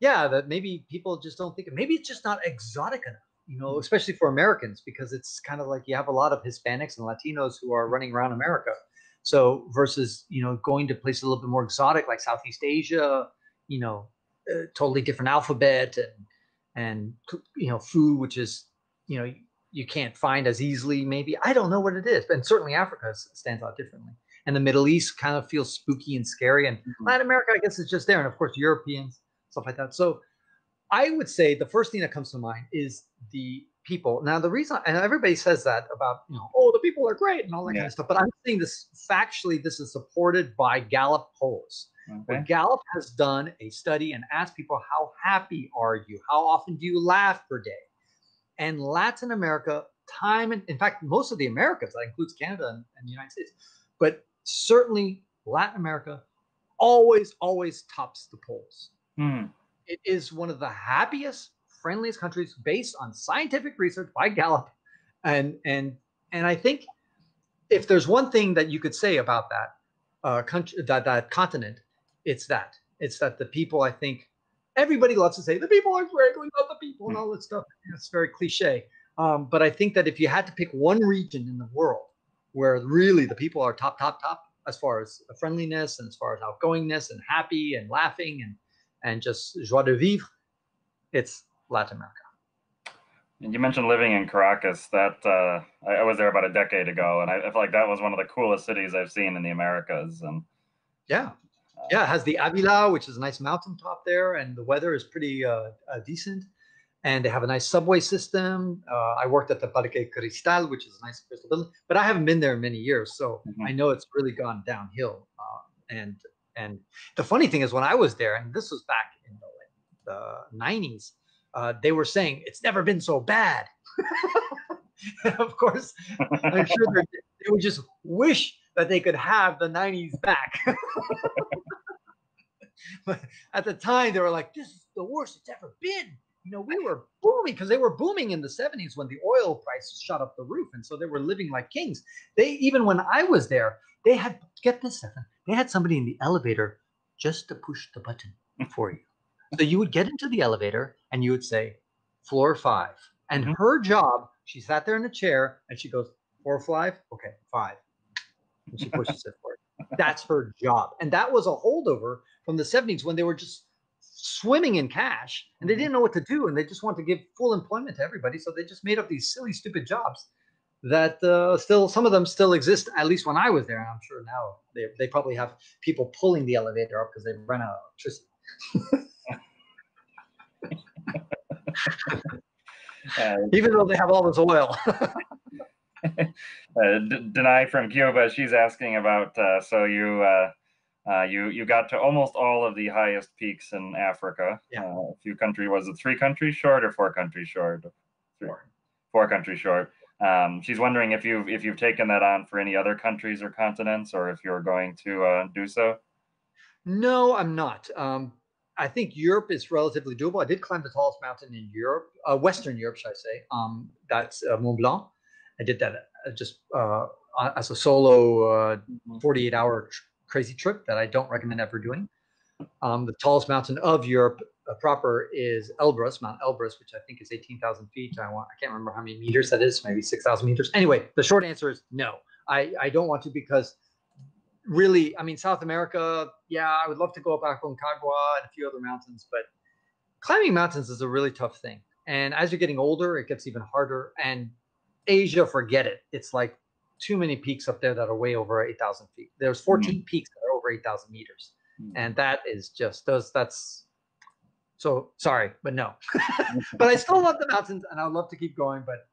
yeah, that maybe people just don't think of. Maybe it's just not exotic enough, you know, mm. especially for Americans, because it's kind of like you have a lot of Hispanics and Latinos who are running around America. So versus you know going to places a little bit more exotic like Southeast Asia. You know, uh, totally different alphabet and, and, you know, food, which is, you know, you can't find as easily, maybe. I don't know what it is, but certainly Africa stands out differently. And the Middle East kind of feels spooky and scary. And mm-hmm. Latin America, I guess, is just there. And of course, Europeans, stuff like that. So I would say the first thing that comes to mind is the people. Now, the reason, and everybody says that about, you know, oh, the people are great and all that yeah. kind of stuff. But I'm saying this factually, this is supported by Gallup polls. Okay. Well, Gallup has done a study and asked people, how happy are you? How often do you laugh per day? And Latin America, time and in fact, most of the Americas, that includes Canada and, and the United States, but certainly Latin America always, always tops the polls. Mm. It is one of the happiest, friendliest countries based on scientific research by Gallup. And, and, and I think if there's one thing that you could say about that, uh, country, that, that continent, it's that. It's that the people, I think, everybody loves to say the people are great, we love the people and all that stuff. It's very cliche. Um, but I think that if you had to pick one region in the world where really the people are top, top, top, as far as friendliness and as far as outgoingness and happy and laughing and, and just joie de vivre, it's Latin America. And you mentioned living in Caracas. That uh, I, I was there about a decade ago, and I, I feel like that was one of the coolest cities I've seen in the Americas. And yeah, uh, yeah, it has the Avila, which is a nice mountaintop there, and the weather is pretty uh, uh, decent. And they have a nice subway system. Uh, I worked at the Parque Cristal, which is a nice crystal building, but I haven't been there in many years, so mm-hmm. I know it's really gone downhill. Uh, and and the funny thing is, when I was there, and this was back in the, the nineties. Uh, they were saying it's never been so bad. Of course, I'm sure they would just wish that they could have the nineties back. But at the time, they were like, "This is the worst it's ever been." You know, we were booming because they were booming in the seventies when the oil prices shot up the roof, and so they were living like kings. They even when I was there, they had get this, they had somebody in the elevator just to push the button for you. So you would get into the elevator and you would say, floor five. And mm-hmm. her job, she sat there in a chair and she goes, floor five? Okay, five. And she pushes it forward. That's her job. And that was a holdover from the seventies when they were just swimming in cash and they didn't know what to do. And they just wanted to give full employment to everybody. So they just made up these silly, stupid jobs that uh, still, some of them still exist, at least when I was there. And I'm sure now they, they probably have people pulling the elevator up because they run out of electricity. uh, Even though they have all this oil. uh, D- Denai from Cuba, she's asking about uh, so you uh, uh, you you got to almost all of the highest peaks in Africa. Yeah. Uh, a few countries, was it three countries short or four countries short? Three, four. Four countries short. Um, she's wondering if you've if you've taken that on for any other countries or continents, or if you're going to uh, do so. No, I'm not. Um, I think Europe is relatively doable. I did climb the tallest mountain in Europe, uh, Western Europe, should I say. Um, that's uh, Mont Blanc. I did that just uh, as a solo forty-eight hour uh, tr- crazy trip that I don't recommend ever doing. Um, the tallest mountain of Europe uh, proper is Elbrus, Mount Elbrus, which I think is eighteen thousand feet. I, want, I can't remember how many meters that is, maybe six thousand meters. Anyway, the short answer is no. I, I don't want to because... Really, I mean, South America, yeah, I would love to go up Aconcagua and a few other mountains, but climbing mountains is a really tough thing. And as you're getting older, it gets even harder. And Asia, forget it. It's like too many peaks up there that are way over eight thousand feet. There's fourteen mm. peaks that are over eight thousand meters. Mm. And that is just, those. that's, so sorry, but no. But I still love the mountains and I love to keep going, but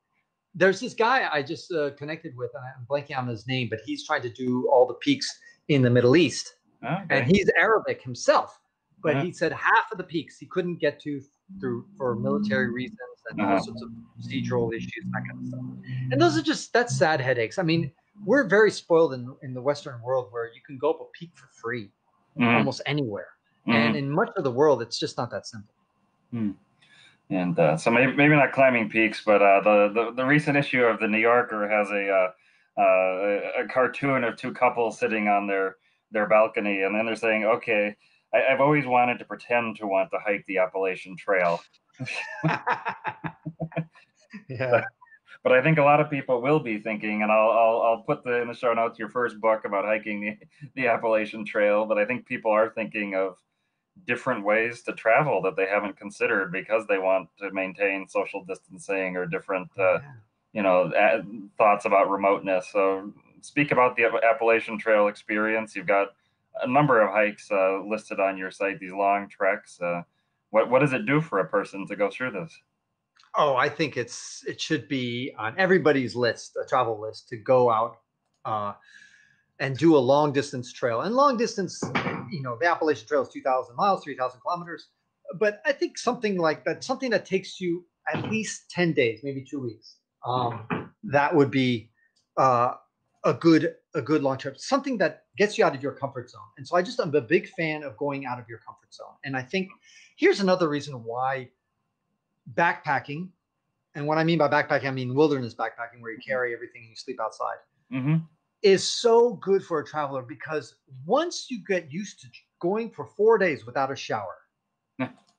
there's this guy I just uh, connected with, and I'm blanking on his name, but he's trying to do all the peaks in the Middle East. Okay. And he's Arabic himself, but uh-huh. he said half of the peaks he couldn't get to through for military reasons and uh-huh. all sorts of procedural issues, that kind of stuff. And those are just, that's sad headaches. I mean, we're very spoiled in, in the Western world where you can go up a peak for free mm-hmm. almost anywhere. Mm-hmm. And in much of the world, it's just not that simple. Mm. And uh, so maybe, maybe not climbing peaks, but uh, the, the, the recent issue of The New Yorker has a, uh, uh, a cartoon of two couples sitting on their, their balcony. And then they're saying, okay, I, I've always wanted to pretend to want to hike the Appalachian Trail. Yeah. But, but I think a lot of people will be thinking, and I'll, I'll, I'll put the, in the show notes your first book about hiking the, the Appalachian Trail. But I think people are thinking of different ways to travel that they haven't considered because they want to maintain social distancing or different, uh, yeah. you know, ad- thoughts about remoteness. So speak about the Appalachian Trail experience. You've got a number of hikes uh, listed on your site, these long treks. Uh, what, what does it do for a person to go through this? Oh, I think it's, it should be on everybody's list, a travel list, to go out, uh, and do a long distance trail. And long distance, you know, the Appalachian Trail is two thousand miles, three thousand kilometers. But I think something like that, something that takes you at least ten days, maybe two weeks, um, that would be uh, a good a good long trip, something that gets you out of your comfort zone. And so I just, I'm a big fan of going out of your comfort zone. And I think here's another reason why backpacking, and what I mean by backpacking, I mean wilderness backpacking, where you carry everything and you sleep outside. Mm-hmm. is so good for a traveler, because once you get used to going for four days without a shower,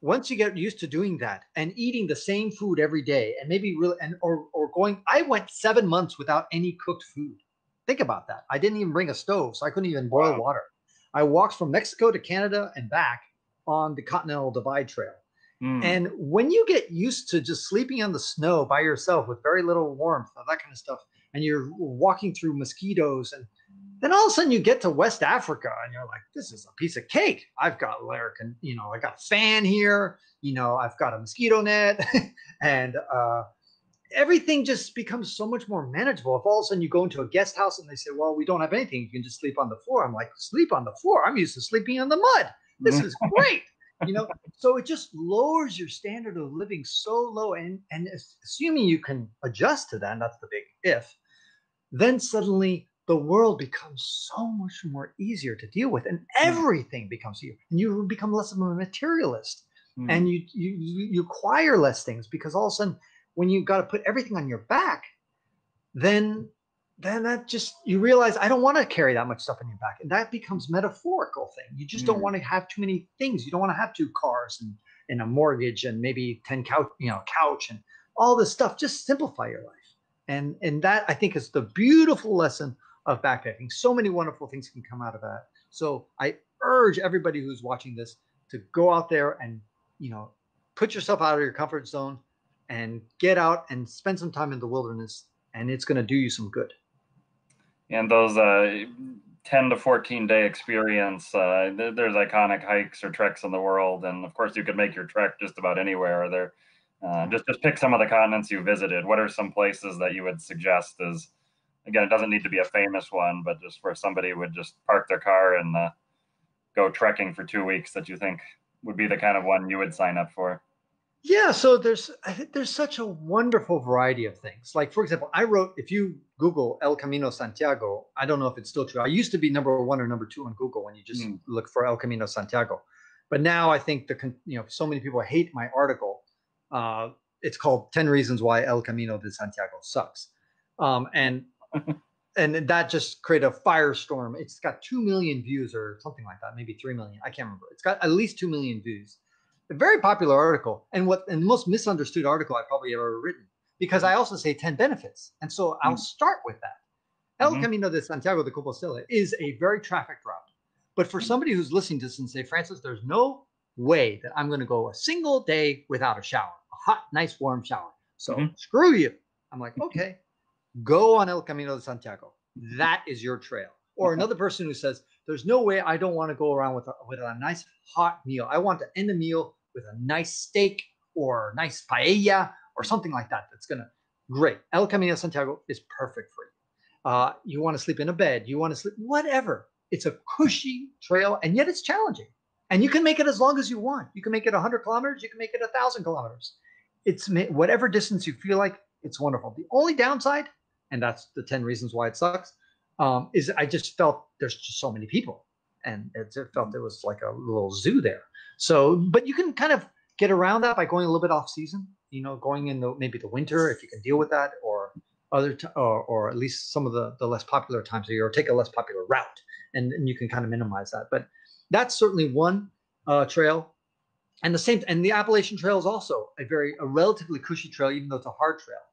once you get used to doing that and eating the same food every day, and maybe really, and or or going, I went seven months without any cooked food. Think about that. I didn't even bring a stove, so I couldn't even boil wow. water. I walked from Mexico to Canada and back on the Continental Divide Trail. Mm. And when you get used to just sleeping on the snow by yourself with very little warmth, all that kind of stuff, and you're walking through mosquitoes, and then all of a sudden you get to West Africa and you're like, this is a piece of cake. I've got American, you know, I got a fan here, you know, I've got a mosquito net and uh, everything just becomes so much more manageable. If all of a sudden you go into a guest house and they say, well, we don't have anything, you can just sleep on the floor. I'm like, sleep on the floor? I'm used to sleeping on the mud. This is great. You know, so it just lowers your standard of living so low, and and assuming you can adjust to that, and that's the big if, then suddenly the world becomes so much more easier to deal with, and everything mm. becomes easier, and you become less of a materialist, mm. and you, you you acquire less things, because all of a sudden when you've got to put everything on your back, then then that just, you realize, I don't want to carry that much stuff on your back. And that becomes metaphorical thing. You just mm. don't want to have too many things. You don't want to have two cars and, and a mortgage and maybe ten couch, you know, couch and all this stuff. Just simplify your life. And, and that, I think, is the beautiful lesson of backpacking. So many wonderful things can come out of that. So I urge everybody who's watching this to go out there and, you know, put yourself out of your comfort zone and get out and spend some time in the wilderness, and it's going to do you some good. And those uh, ten to fourteen day experience, uh, th there's iconic hikes or treks in the world. And of course, you could make your trek just about anywhere. There, uh, just, just pick some of the continents you visited. What are some places that you would suggest is, again, it doesn't need to be a famous one, but just where somebody would just park their car and uh, go trekking for two weeks that you think would be the kind of one you would sign up for? Yeah, so there's I think there's such a wonderful variety of things. Like, for example, I wrote, if you Google El Camino Santiago, I don't know if it's still true. I used to be number one or number two on Google when you just mm. look for El Camino Santiago. But now I think, the you know, so many people hate my article. Uh, it's called ten reasons why El Camino de Santiago sucks. Um, and and that just created a firestorm. It's got two million views or something like that, maybe three million. I can't remember. It's got at least two million views. A very popular article, and what and the most misunderstood article I've probably ever written, because I also say ten benefits. And so mm-hmm. I'll start with that. Mm-hmm. El Camino de Santiago de Compostela is a very trafficked route. But for somebody who's listening to this and say, Francis, there's no way that I'm going to go a single day without a shower, a hot, nice, warm shower. So mm-hmm. screw you. I'm like, okay, go on El Camino de Santiago. That is your trail. Or another person who says, there's no way, I don't want to go around with a, with a nice hot meal. I want to end a meal with a nice steak or a nice paella or something like that. That's going to, great. El Camino Santiago is perfect for you. Uh, you want to sleep in a bed. You want to sleep, whatever. It's a cushy trail, and yet it's challenging. And you can make it as long as you want. You can make it one hundred kilometers. You can make it one thousand kilometers. It's whatever distance you feel like, it's wonderful. The only downside, and that's the ten reasons why it sucks, Um, is I just felt there's just so many people, and it felt it was like a little zoo there. So, but you can kind of get around that by going a little bit off season, you know, going in the, maybe the winter, if you can deal with that, or other, t or, or at least some of the, the less popular times of year, or take a less popular route, and, and you can kind of minimize that. But that's certainly one uh, trail. And the same, and the Appalachian Trail is also a very, a relatively cushy trail, even though it's a hard trail.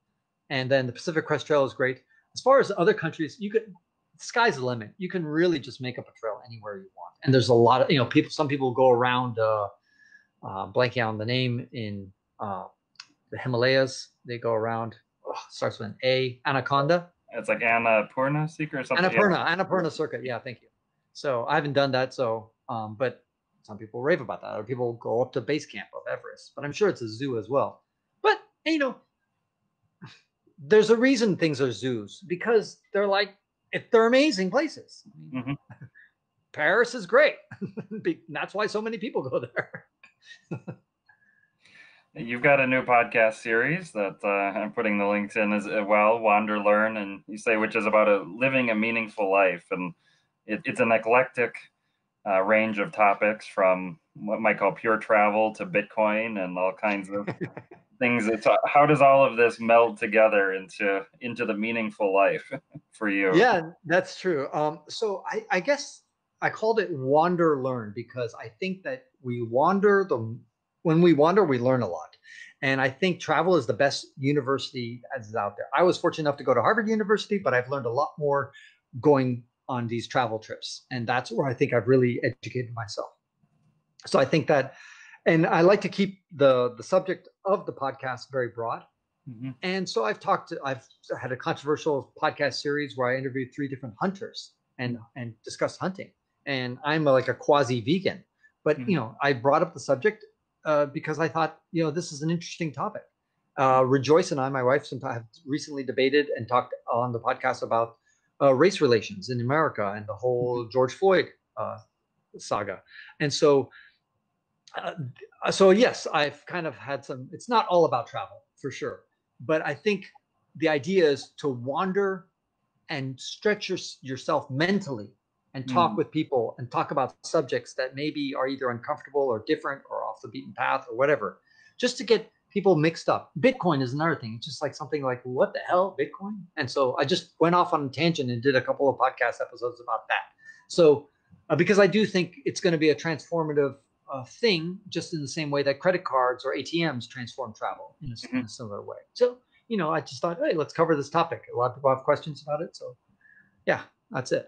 And then the Pacific Crest Trail is great. As far as other countries, you could, sky's the limit. You can really just make up a trail anywhere you want. And there's a lot of, you know, people, some people go around, uh, uh, blanking on the name, in uh, the Himalayas. They go around, oh, starts with an A, Anaconda. It's like Annapurna Seeker or something. Annapurna, yeah. Annapurna Circuit. Yeah, thank you. So I haven't done that. So, um, but some people rave about that. Other people go up to base camp of Everest, but I'm sure it's a zoo as well. But, you know, there's a reason things are zoos, because they're like, If they're amazing places. Mm-hmm. Paris is great. That's why so many people go there. You've got a new podcast series that uh, I'm putting the links in as well, Wander, Learn, and you say, which is about a, living a meaningful life. And it, it's an eclectic uh, range of topics, from what I might call pure travel to Bitcoin and all kinds of things. It's, how does all of this meld together into into the meaningful life for you? Yeah, that's true. Um, so I, I guess I called it Wander Learn, because I think that we wander the when we wander, we learn a lot. And I think travel is the best university as is out there. I was fortunate enough to go to Harvard University, but I've learned a lot more going on these travel trips. And that's where I think I've really educated myself. So I think that, and I like to keep the, the subject of the podcast very broad. Mm-hmm. And so I've talked to, I've had a controversial podcast series where I interviewed three different hunters and, and discussed hunting. And I'm like a quasi vegan, but mm-hmm. you know, I brought up the subject Uh, because I thought, you know, this is an interesting topic. Uh, Rejoice and I, my wife, have recently debated and talked on the podcast about uh, race relations in America and the whole George Floyd uh, saga. And so, uh, so yes, I've kind of had some, it's not all about travel for sure, but I think the idea is to wander and stretch your, yourself mentally and talk mm. with people and talk about subjects that maybe are either uncomfortable or different or off the beaten path or whatever, just to get people mixed up. Bitcoin is another thing. It's just like something like, what the hell, Bitcoin? And so I just went off on a tangent and did a couple of podcast episodes about that. So uh, because I do think it's going to be a transformative uh, thing, just in the same way that credit cards or A T Ms transform travel in a, mm-hmm. in a similar way. So, you know, I just thought, hey, let's cover this topic. A lot of people have questions about it. So yeah, that's it.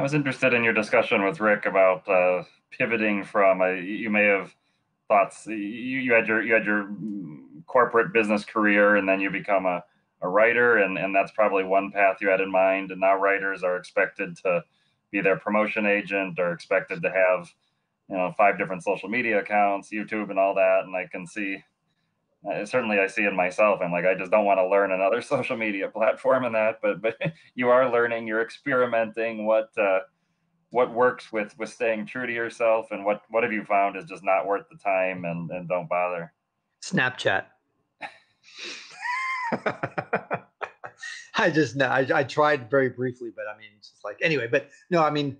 I was interested in your discussion with Rick about uh, pivoting from. Uh, you may have thoughts you, you had your you had your corporate business career, and then you become a, a writer, and, and that's probably one path you had in mind. And now writers are expected to be their promotion agent, or expected to have, you know, five different social media accounts, YouTube, and all that. And I can see, uh, certainly, I see in myself. I'm like, I just don't want to learn another social media platform and that. But but you are learning, you're experimenting. What uh, what works with with staying true to yourself, and what what have you found is just not worth the time, and and don't bother. Snapchat. I just no, I I tried very briefly, but I mean, it's just like anyway. But no, I mean.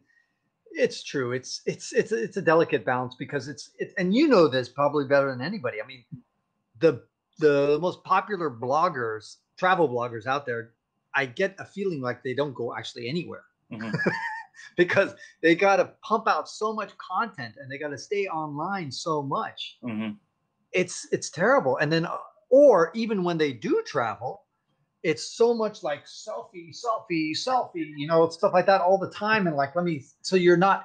It's true. It's it's it's it's a delicate balance because it's it, and you know this probably better than anybody. I mean. The the most popular bloggers, travel bloggers out there, I get a feeling like they don't go actually anywhere mm-hmm. because they got to pump out so much content and they got to stay online so much. Mm-hmm. It's it's terrible. And then, or even when they do travel, it's so much like selfie, selfie, selfie, you know, stuff like that all the time. And like, let me, so you're not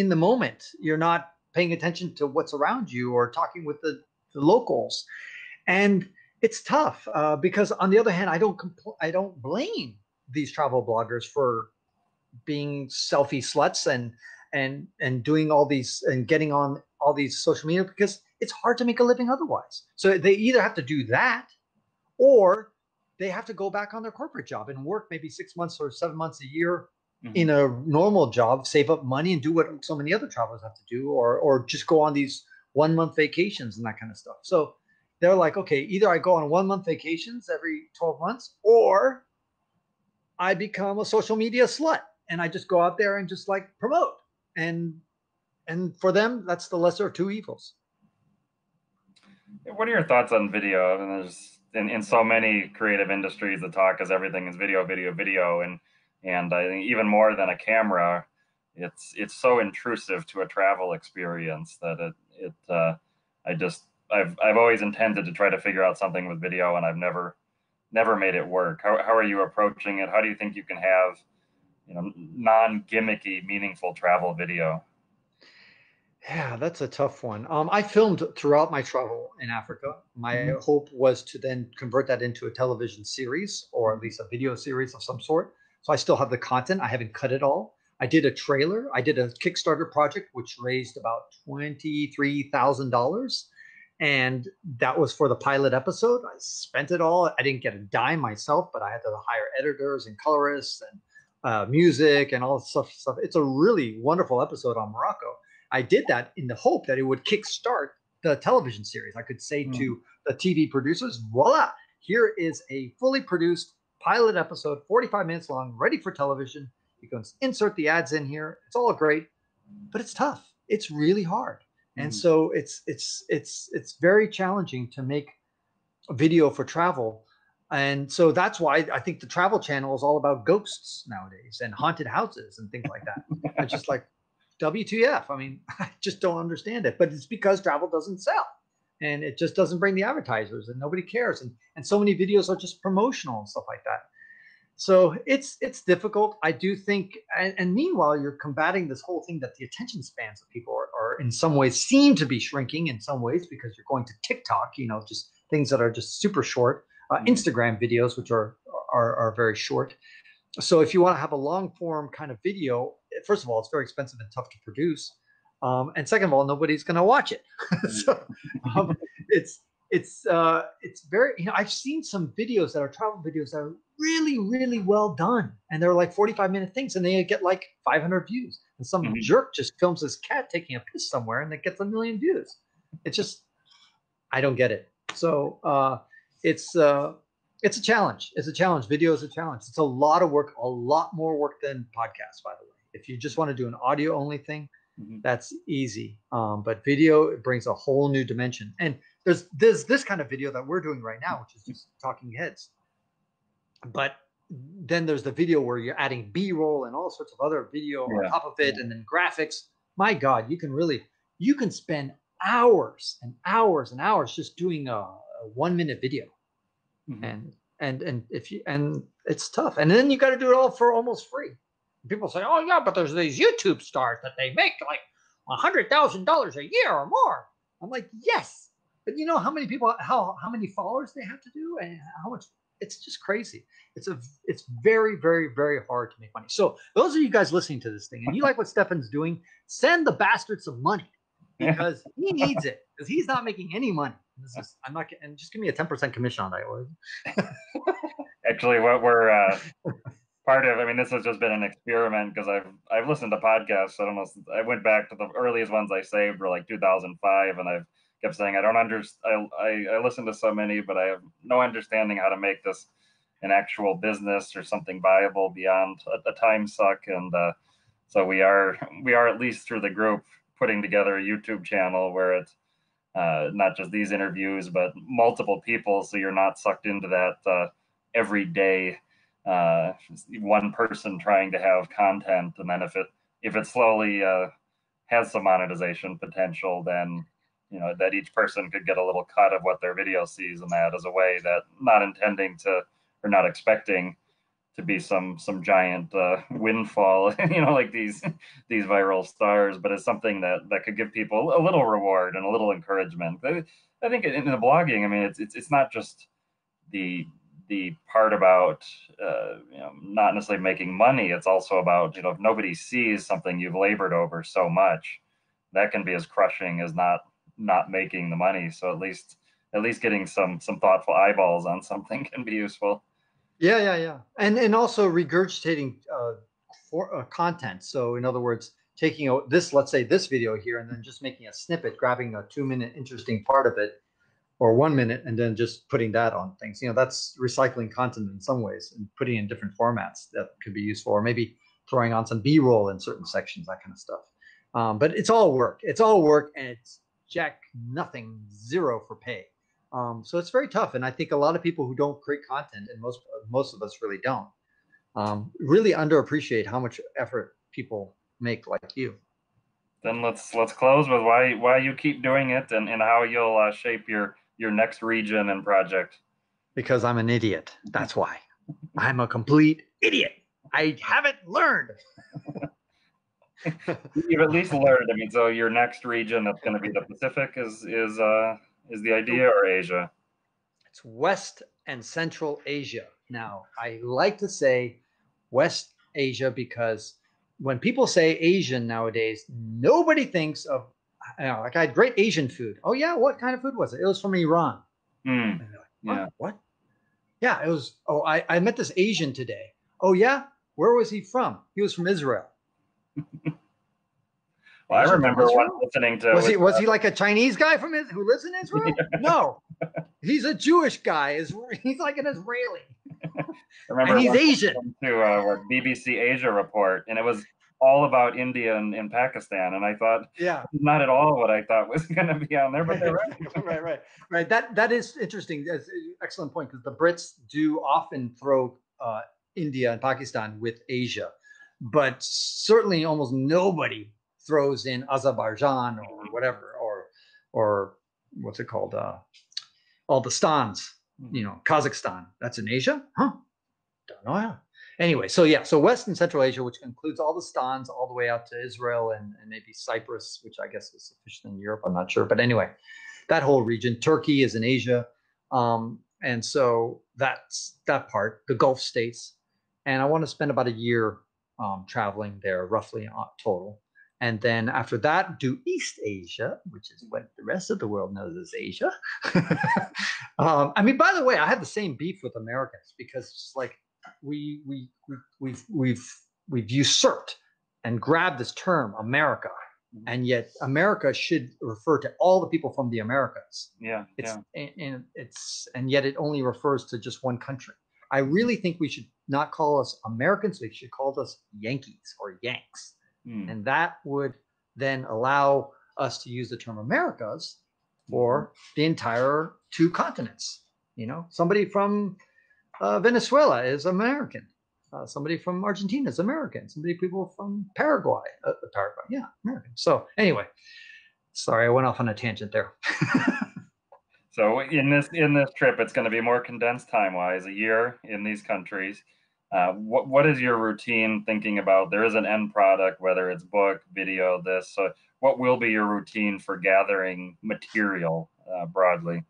in the moment. You're not paying attention to what's around you or talking with the the locals. And it's tough uh, because on the other hand, I don't compl- I don't blame these travel bloggers for being selfie sluts and and and doing all these and getting on all these social media because it's hard to make a living otherwise. So they either have to do that or they have to go back on their corporate job and work maybe six months or seven months a year mm-hmm. in a normal job, save up money and do what so many other travelers have to do or or just go on these one month vacations and that kind of stuff. So they're like, okay, either I go on one month vacations every twelve months or I become a social media slut and I just go out there and just like promote. And, and for them, that's the lesser of two evils. What are your thoughts on video? I mean, there's in, in so many creative industries, the talk is everything is video, video, video. And, and I think even more than a camera, it's, it's so intrusive to a travel experience that it, It, uh, I just, I've, I've always intended to try to figure out something with video, and I've never, never made it work. How, how are you approaching it? How do you think you can have, you know, non-gimmicky, meaningful travel video? Yeah, that's a tough one. Um, I filmed throughout my travel in Africa. My mm-hmm. hope was to then convert that into a television series, or at least a video series of some sort. So I still have the content. I haven't cut it all. I did a trailer. I did a Kickstarter project, which raised about twenty-three thousand dollars. And that was for the pilot episode. I spent it all. I didn't get a dime myself, but I had to hire editors and colorists and uh, music and all that stuff, stuff. It's a really wonderful episode on Morocco. I did that in the hope that it would kickstart the television series. I could say mm. to the T V producers, voila, here is a fully produced pilot episode, forty-five minutes long, ready for television. You can insert the ads in here. It's all great, but it's tough. It's really hard. And mm. so it's, it's, it's, it's very challenging to make a video for travel. And so that's why I think the travel channel is all about ghosts nowadays and haunted houses and things like that. I just like, W T F? I mean, I just don't understand it. But it's because travel doesn't sell, and it just doesn't bring the advertisers, and nobody cares. And and so many videos are just promotional and stuff like that. So it's it's difficult. I do think, and, and meanwhile, you're combating this whole thing that the attention spans of people are, are in some ways seem to be shrinking in some ways, because you're going to TikTok, you know, just things that are just super short, uh, Instagram videos, which are, are, are very short. So if you want to have a long form kind of video, first of all, it's very expensive and tough to produce. Um, and second of all, nobody's going to watch it. so um, it's it's uh, it's very, you know, I've seen some videos that are travel videos that are really, really well done. And they're like forty-five minute things, and they get like five hundred views. And some mm-hmm. jerk just films his cat taking a piss somewhere, and it gets a million views. It's just, I don't get it. So uh, it's, uh, it's a challenge. It's a challenge. Video is a challenge. It's a lot of work, a lot more work than podcasts, by the way. If you just want to do an audio only thing, mm-hmm. that's easy. Um, but video, it brings a whole new dimension. And there's, there's this kind of video that we're doing right now, which is just talking heads. But then there's the video where you're adding B-roll and all sorts of other video yeah. on top of it, yeah. and then graphics. My God, you can really, you can spend hours and hours and hours just doing a, a one minute video. Mm-hmm. And, and, and if you, and it's tough. And then you got to do it all for almost free. And people say, oh yeah, but there's these YouTube stars that they make like a hundred thousand dollars a year or more. I'm like, yes, but you know how many people, how, how many followers they have to do and how much, it's just crazy. It's a, it's very, very, very hard to make money. So those of you guys listening to this thing and you like what Stefan's doing, send the bastard some money, because he needs it, because he's not making any money. This is, I'm not getting, and just give me a ten percent commission on that. Actually, what we're uh, part of, I mean, this has just been an experiment, because I've, I've listened to podcasts. I don't know. I went back to the earliest ones I saved were like two thousand five, and I've kept saying, I don't understand. I, I, I listen to so many, but I have no understanding how to make this an actual business or something viable beyond a, a time suck. And uh, so we are, we are at least through the group putting together a YouTube channel where it's, Uh, not just these interviews, but multiple people. So you're not sucked into that uh, every day, uh, one person trying to have content. And then if it if it slowly uh, has some monetization potential, then you know that each person could get a little cut of what their video sees, and that is a way that not intending to or not expecting to be some some giant uh, windfall, you know, like these these viral stars, but it's something that that could give people a little reward and a little encouragement. I, I think in the blogging, I mean, it's it's, it's not just the the part about uh, you know, not necessarily making money. It's also about, you know, if nobody sees something you've labored over so much, that can be as crushing as not not making the money. So at least at least getting some some thoughtful eyeballs on something can be useful. Yeah, yeah, yeah. And and also regurgitating uh, for, uh, content. So in other words, taking a, this, let's say this video here, and then just making a snippet, grabbing a two minute interesting part of it or one minute, and then just putting that on things. You know, that's recycling content in some ways and putting it in different formats that could be useful, or maybe throwing on some B-roll in certain sections, that kind of stuff. Um, but it's all work. It's all work, and it's jack nothing, zero for pay. Um, so it's very tough. And I think a lot of people who don't create content, and most most of us really don't, um, really underappreciate how much effort people make like you. Then let's let's close with why why you keep doing it, and, and how you'll uh, shape your, your next region and project. Because I'm an idiot. That's why. I'm a complete idiot. I haven't learned. You've at least learned. I mean, so your next region that's going to be the Pacific is, is uh, is the idea, or Asia? It's West and Central Asia. Now, I like to say West Asia, because when people say Asian nowadays, nobody thinks of, you know, like, I had great Asian food. Oh yeah, what kind of food was it? It was from Iran. Mm. And they're like, what? Yeah. What? Yeah, it was, oh, I, I met this Asian today. Oh yeah? Where was he from? He was from Israel. Well, I remember one listening to was he was uh, he like a Chinese guy from his, who lives in Israel? Yeah. No, he's a Jewish guy. Is he's like an Israeli? I remember, and he's Asian. To uh, B B C Asia report, and it was all about India and, and Pakistan, and I thought, yeah, not at all what I thought was going to be on there, but they're right. right, right, right. That that is interesting. That's an excellent point, because the Brits do often throw uh, India and Pakistan with Asia, but certainly almost nobody throws in Azerbaijan or whatever, or or what's it called? Uh, all the stans, you know, Kazakhstan. That's in Asia, huh? Don't know. How. Anyway, so yeah, so West and Central Asia, which includes all the stans all the way out to Israel and, and maybe Cyprus, which I guess is officially in Europe. I'm not sure, but anyway, that whole region. Turkey is in Asia, um, and so that's that part. The Gulf states, and I want to spend about a year um, traveling there, roughly total. And then after that, do East Asia, which is what the rest of the world knows as Asia. um, I mean, by the way, I have the same beef with Americans because it's just like we we we we've we've we've usurped and grabbed this term America, mm-hmm. and yet America should refer to all the people from the Americas. Yeah, it's yeah. And, and it's and yet it only refers to just one country. I really think we should not call us Americans; we should call us Yankees or Yanks. Mm. And that would then allow us to use the term Americas for the entire two continents. You know, somebody from uh, Venezuela is American. Uh, somebody from Argentina is American. Somebody people from Paraguay, uh, Paraguay, yeah, American. So anyway, sorry, I went off on a tangent there. So in this in this trip, it's going to be more condensed time-wise, a year in these countries. Uh, what what is your routine thinking about? There is an end product, whether it's book, video, this. So, what will be your routine for gathering material uh, broadly?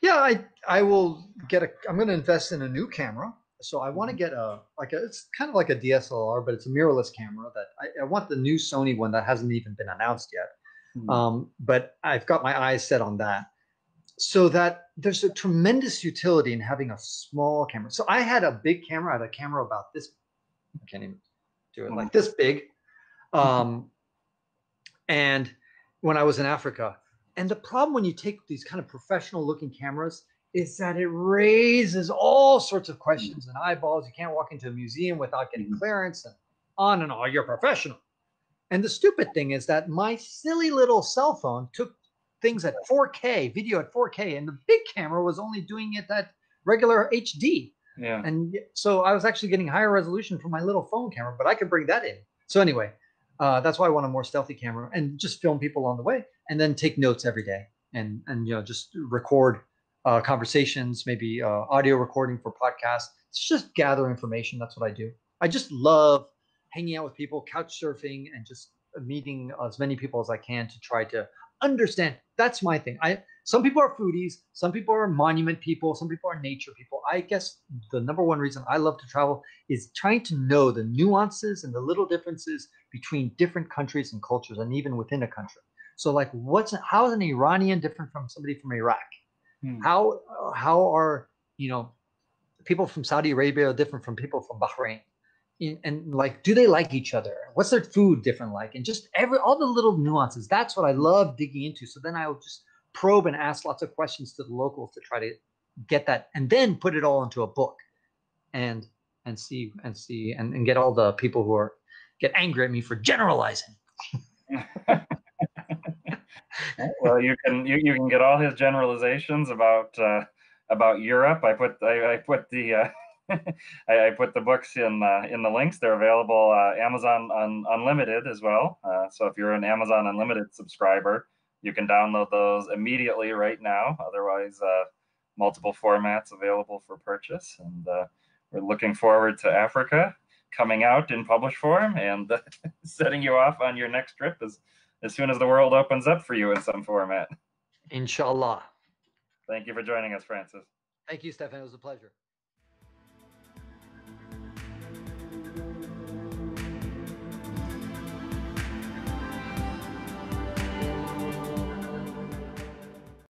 Yeah, I I will get a. I'm going to invest in a new camera. So I want to get a like a. It's kind of like a D S L R, but it's a mirrorless camera. That I, I want the new Sony one that hasn't even been announced yet. Mm-hmm. Um, but I've got my eyes set on that. So that there's a tremendous utility in having a small camera. So I had a big camera. I had a camera about this. I can't even do it like this big. Um, and when I was in Africa, and the problem when you take these kind of professional looking cameras is that it raises all sorts of questions and eyeballs. You can't walk into a museum without getting clearance and on and on. You're professional. And the stupid thing is that my silly little cell phone took things at four K, video at four K, and the big camera was only doing it at regular H D. Yeah. And so I was actually getting higher resolution from my little phone camera, but I could bring that in. So anyway, uh, that's why I want a more stealthy camera and just film people on the way, and then take notes every day, and and you know just record uh, conversations, maybe uh, audio recording for podcasts. It's just gather information. That's what I do. I just love hanging out with people, couch surfing, and just meeting as many people as I can to try to understand. That's my thing. I some people are foodies, some people are monument people, some people are nature people. I guess the number one reason I love to travel is trying to know the nuances and the little differences between different countries and cultures, and even within a country. So like, what's how is an Iranian different from somebody from Iraq? Hmm. How how are you know people from Saudi Arabia are different from people from Bahrain? In, and like, do they like each other? What's their food different like? And just every all the little nuances. That's what I love digging into. So then I will just probe and ask lots of questions to the locals to try to get that, and then put it all into a book, and and see and see and, and get all the people who are get angry at me for generalizing. Well, you can you, you can get all his generalizations about uh, about Europe. I put I, I put the. Uh... I, I put the books in uh, in the links. They're available uh, Amazon Un Unlimited as well. Uh, so if you're an Amazon Unlimited subscriber, you can download those immediately right now. Otherwise, uh, multiple formats available for purchase. And uh, we're looking forward to Africa coming out in published form and uh, setting you off on your next trip as as soon as the world opens up for you in some format. Inshallah. Thank you for joining us, Francis. Thank you, Stefan. It was a pleasure.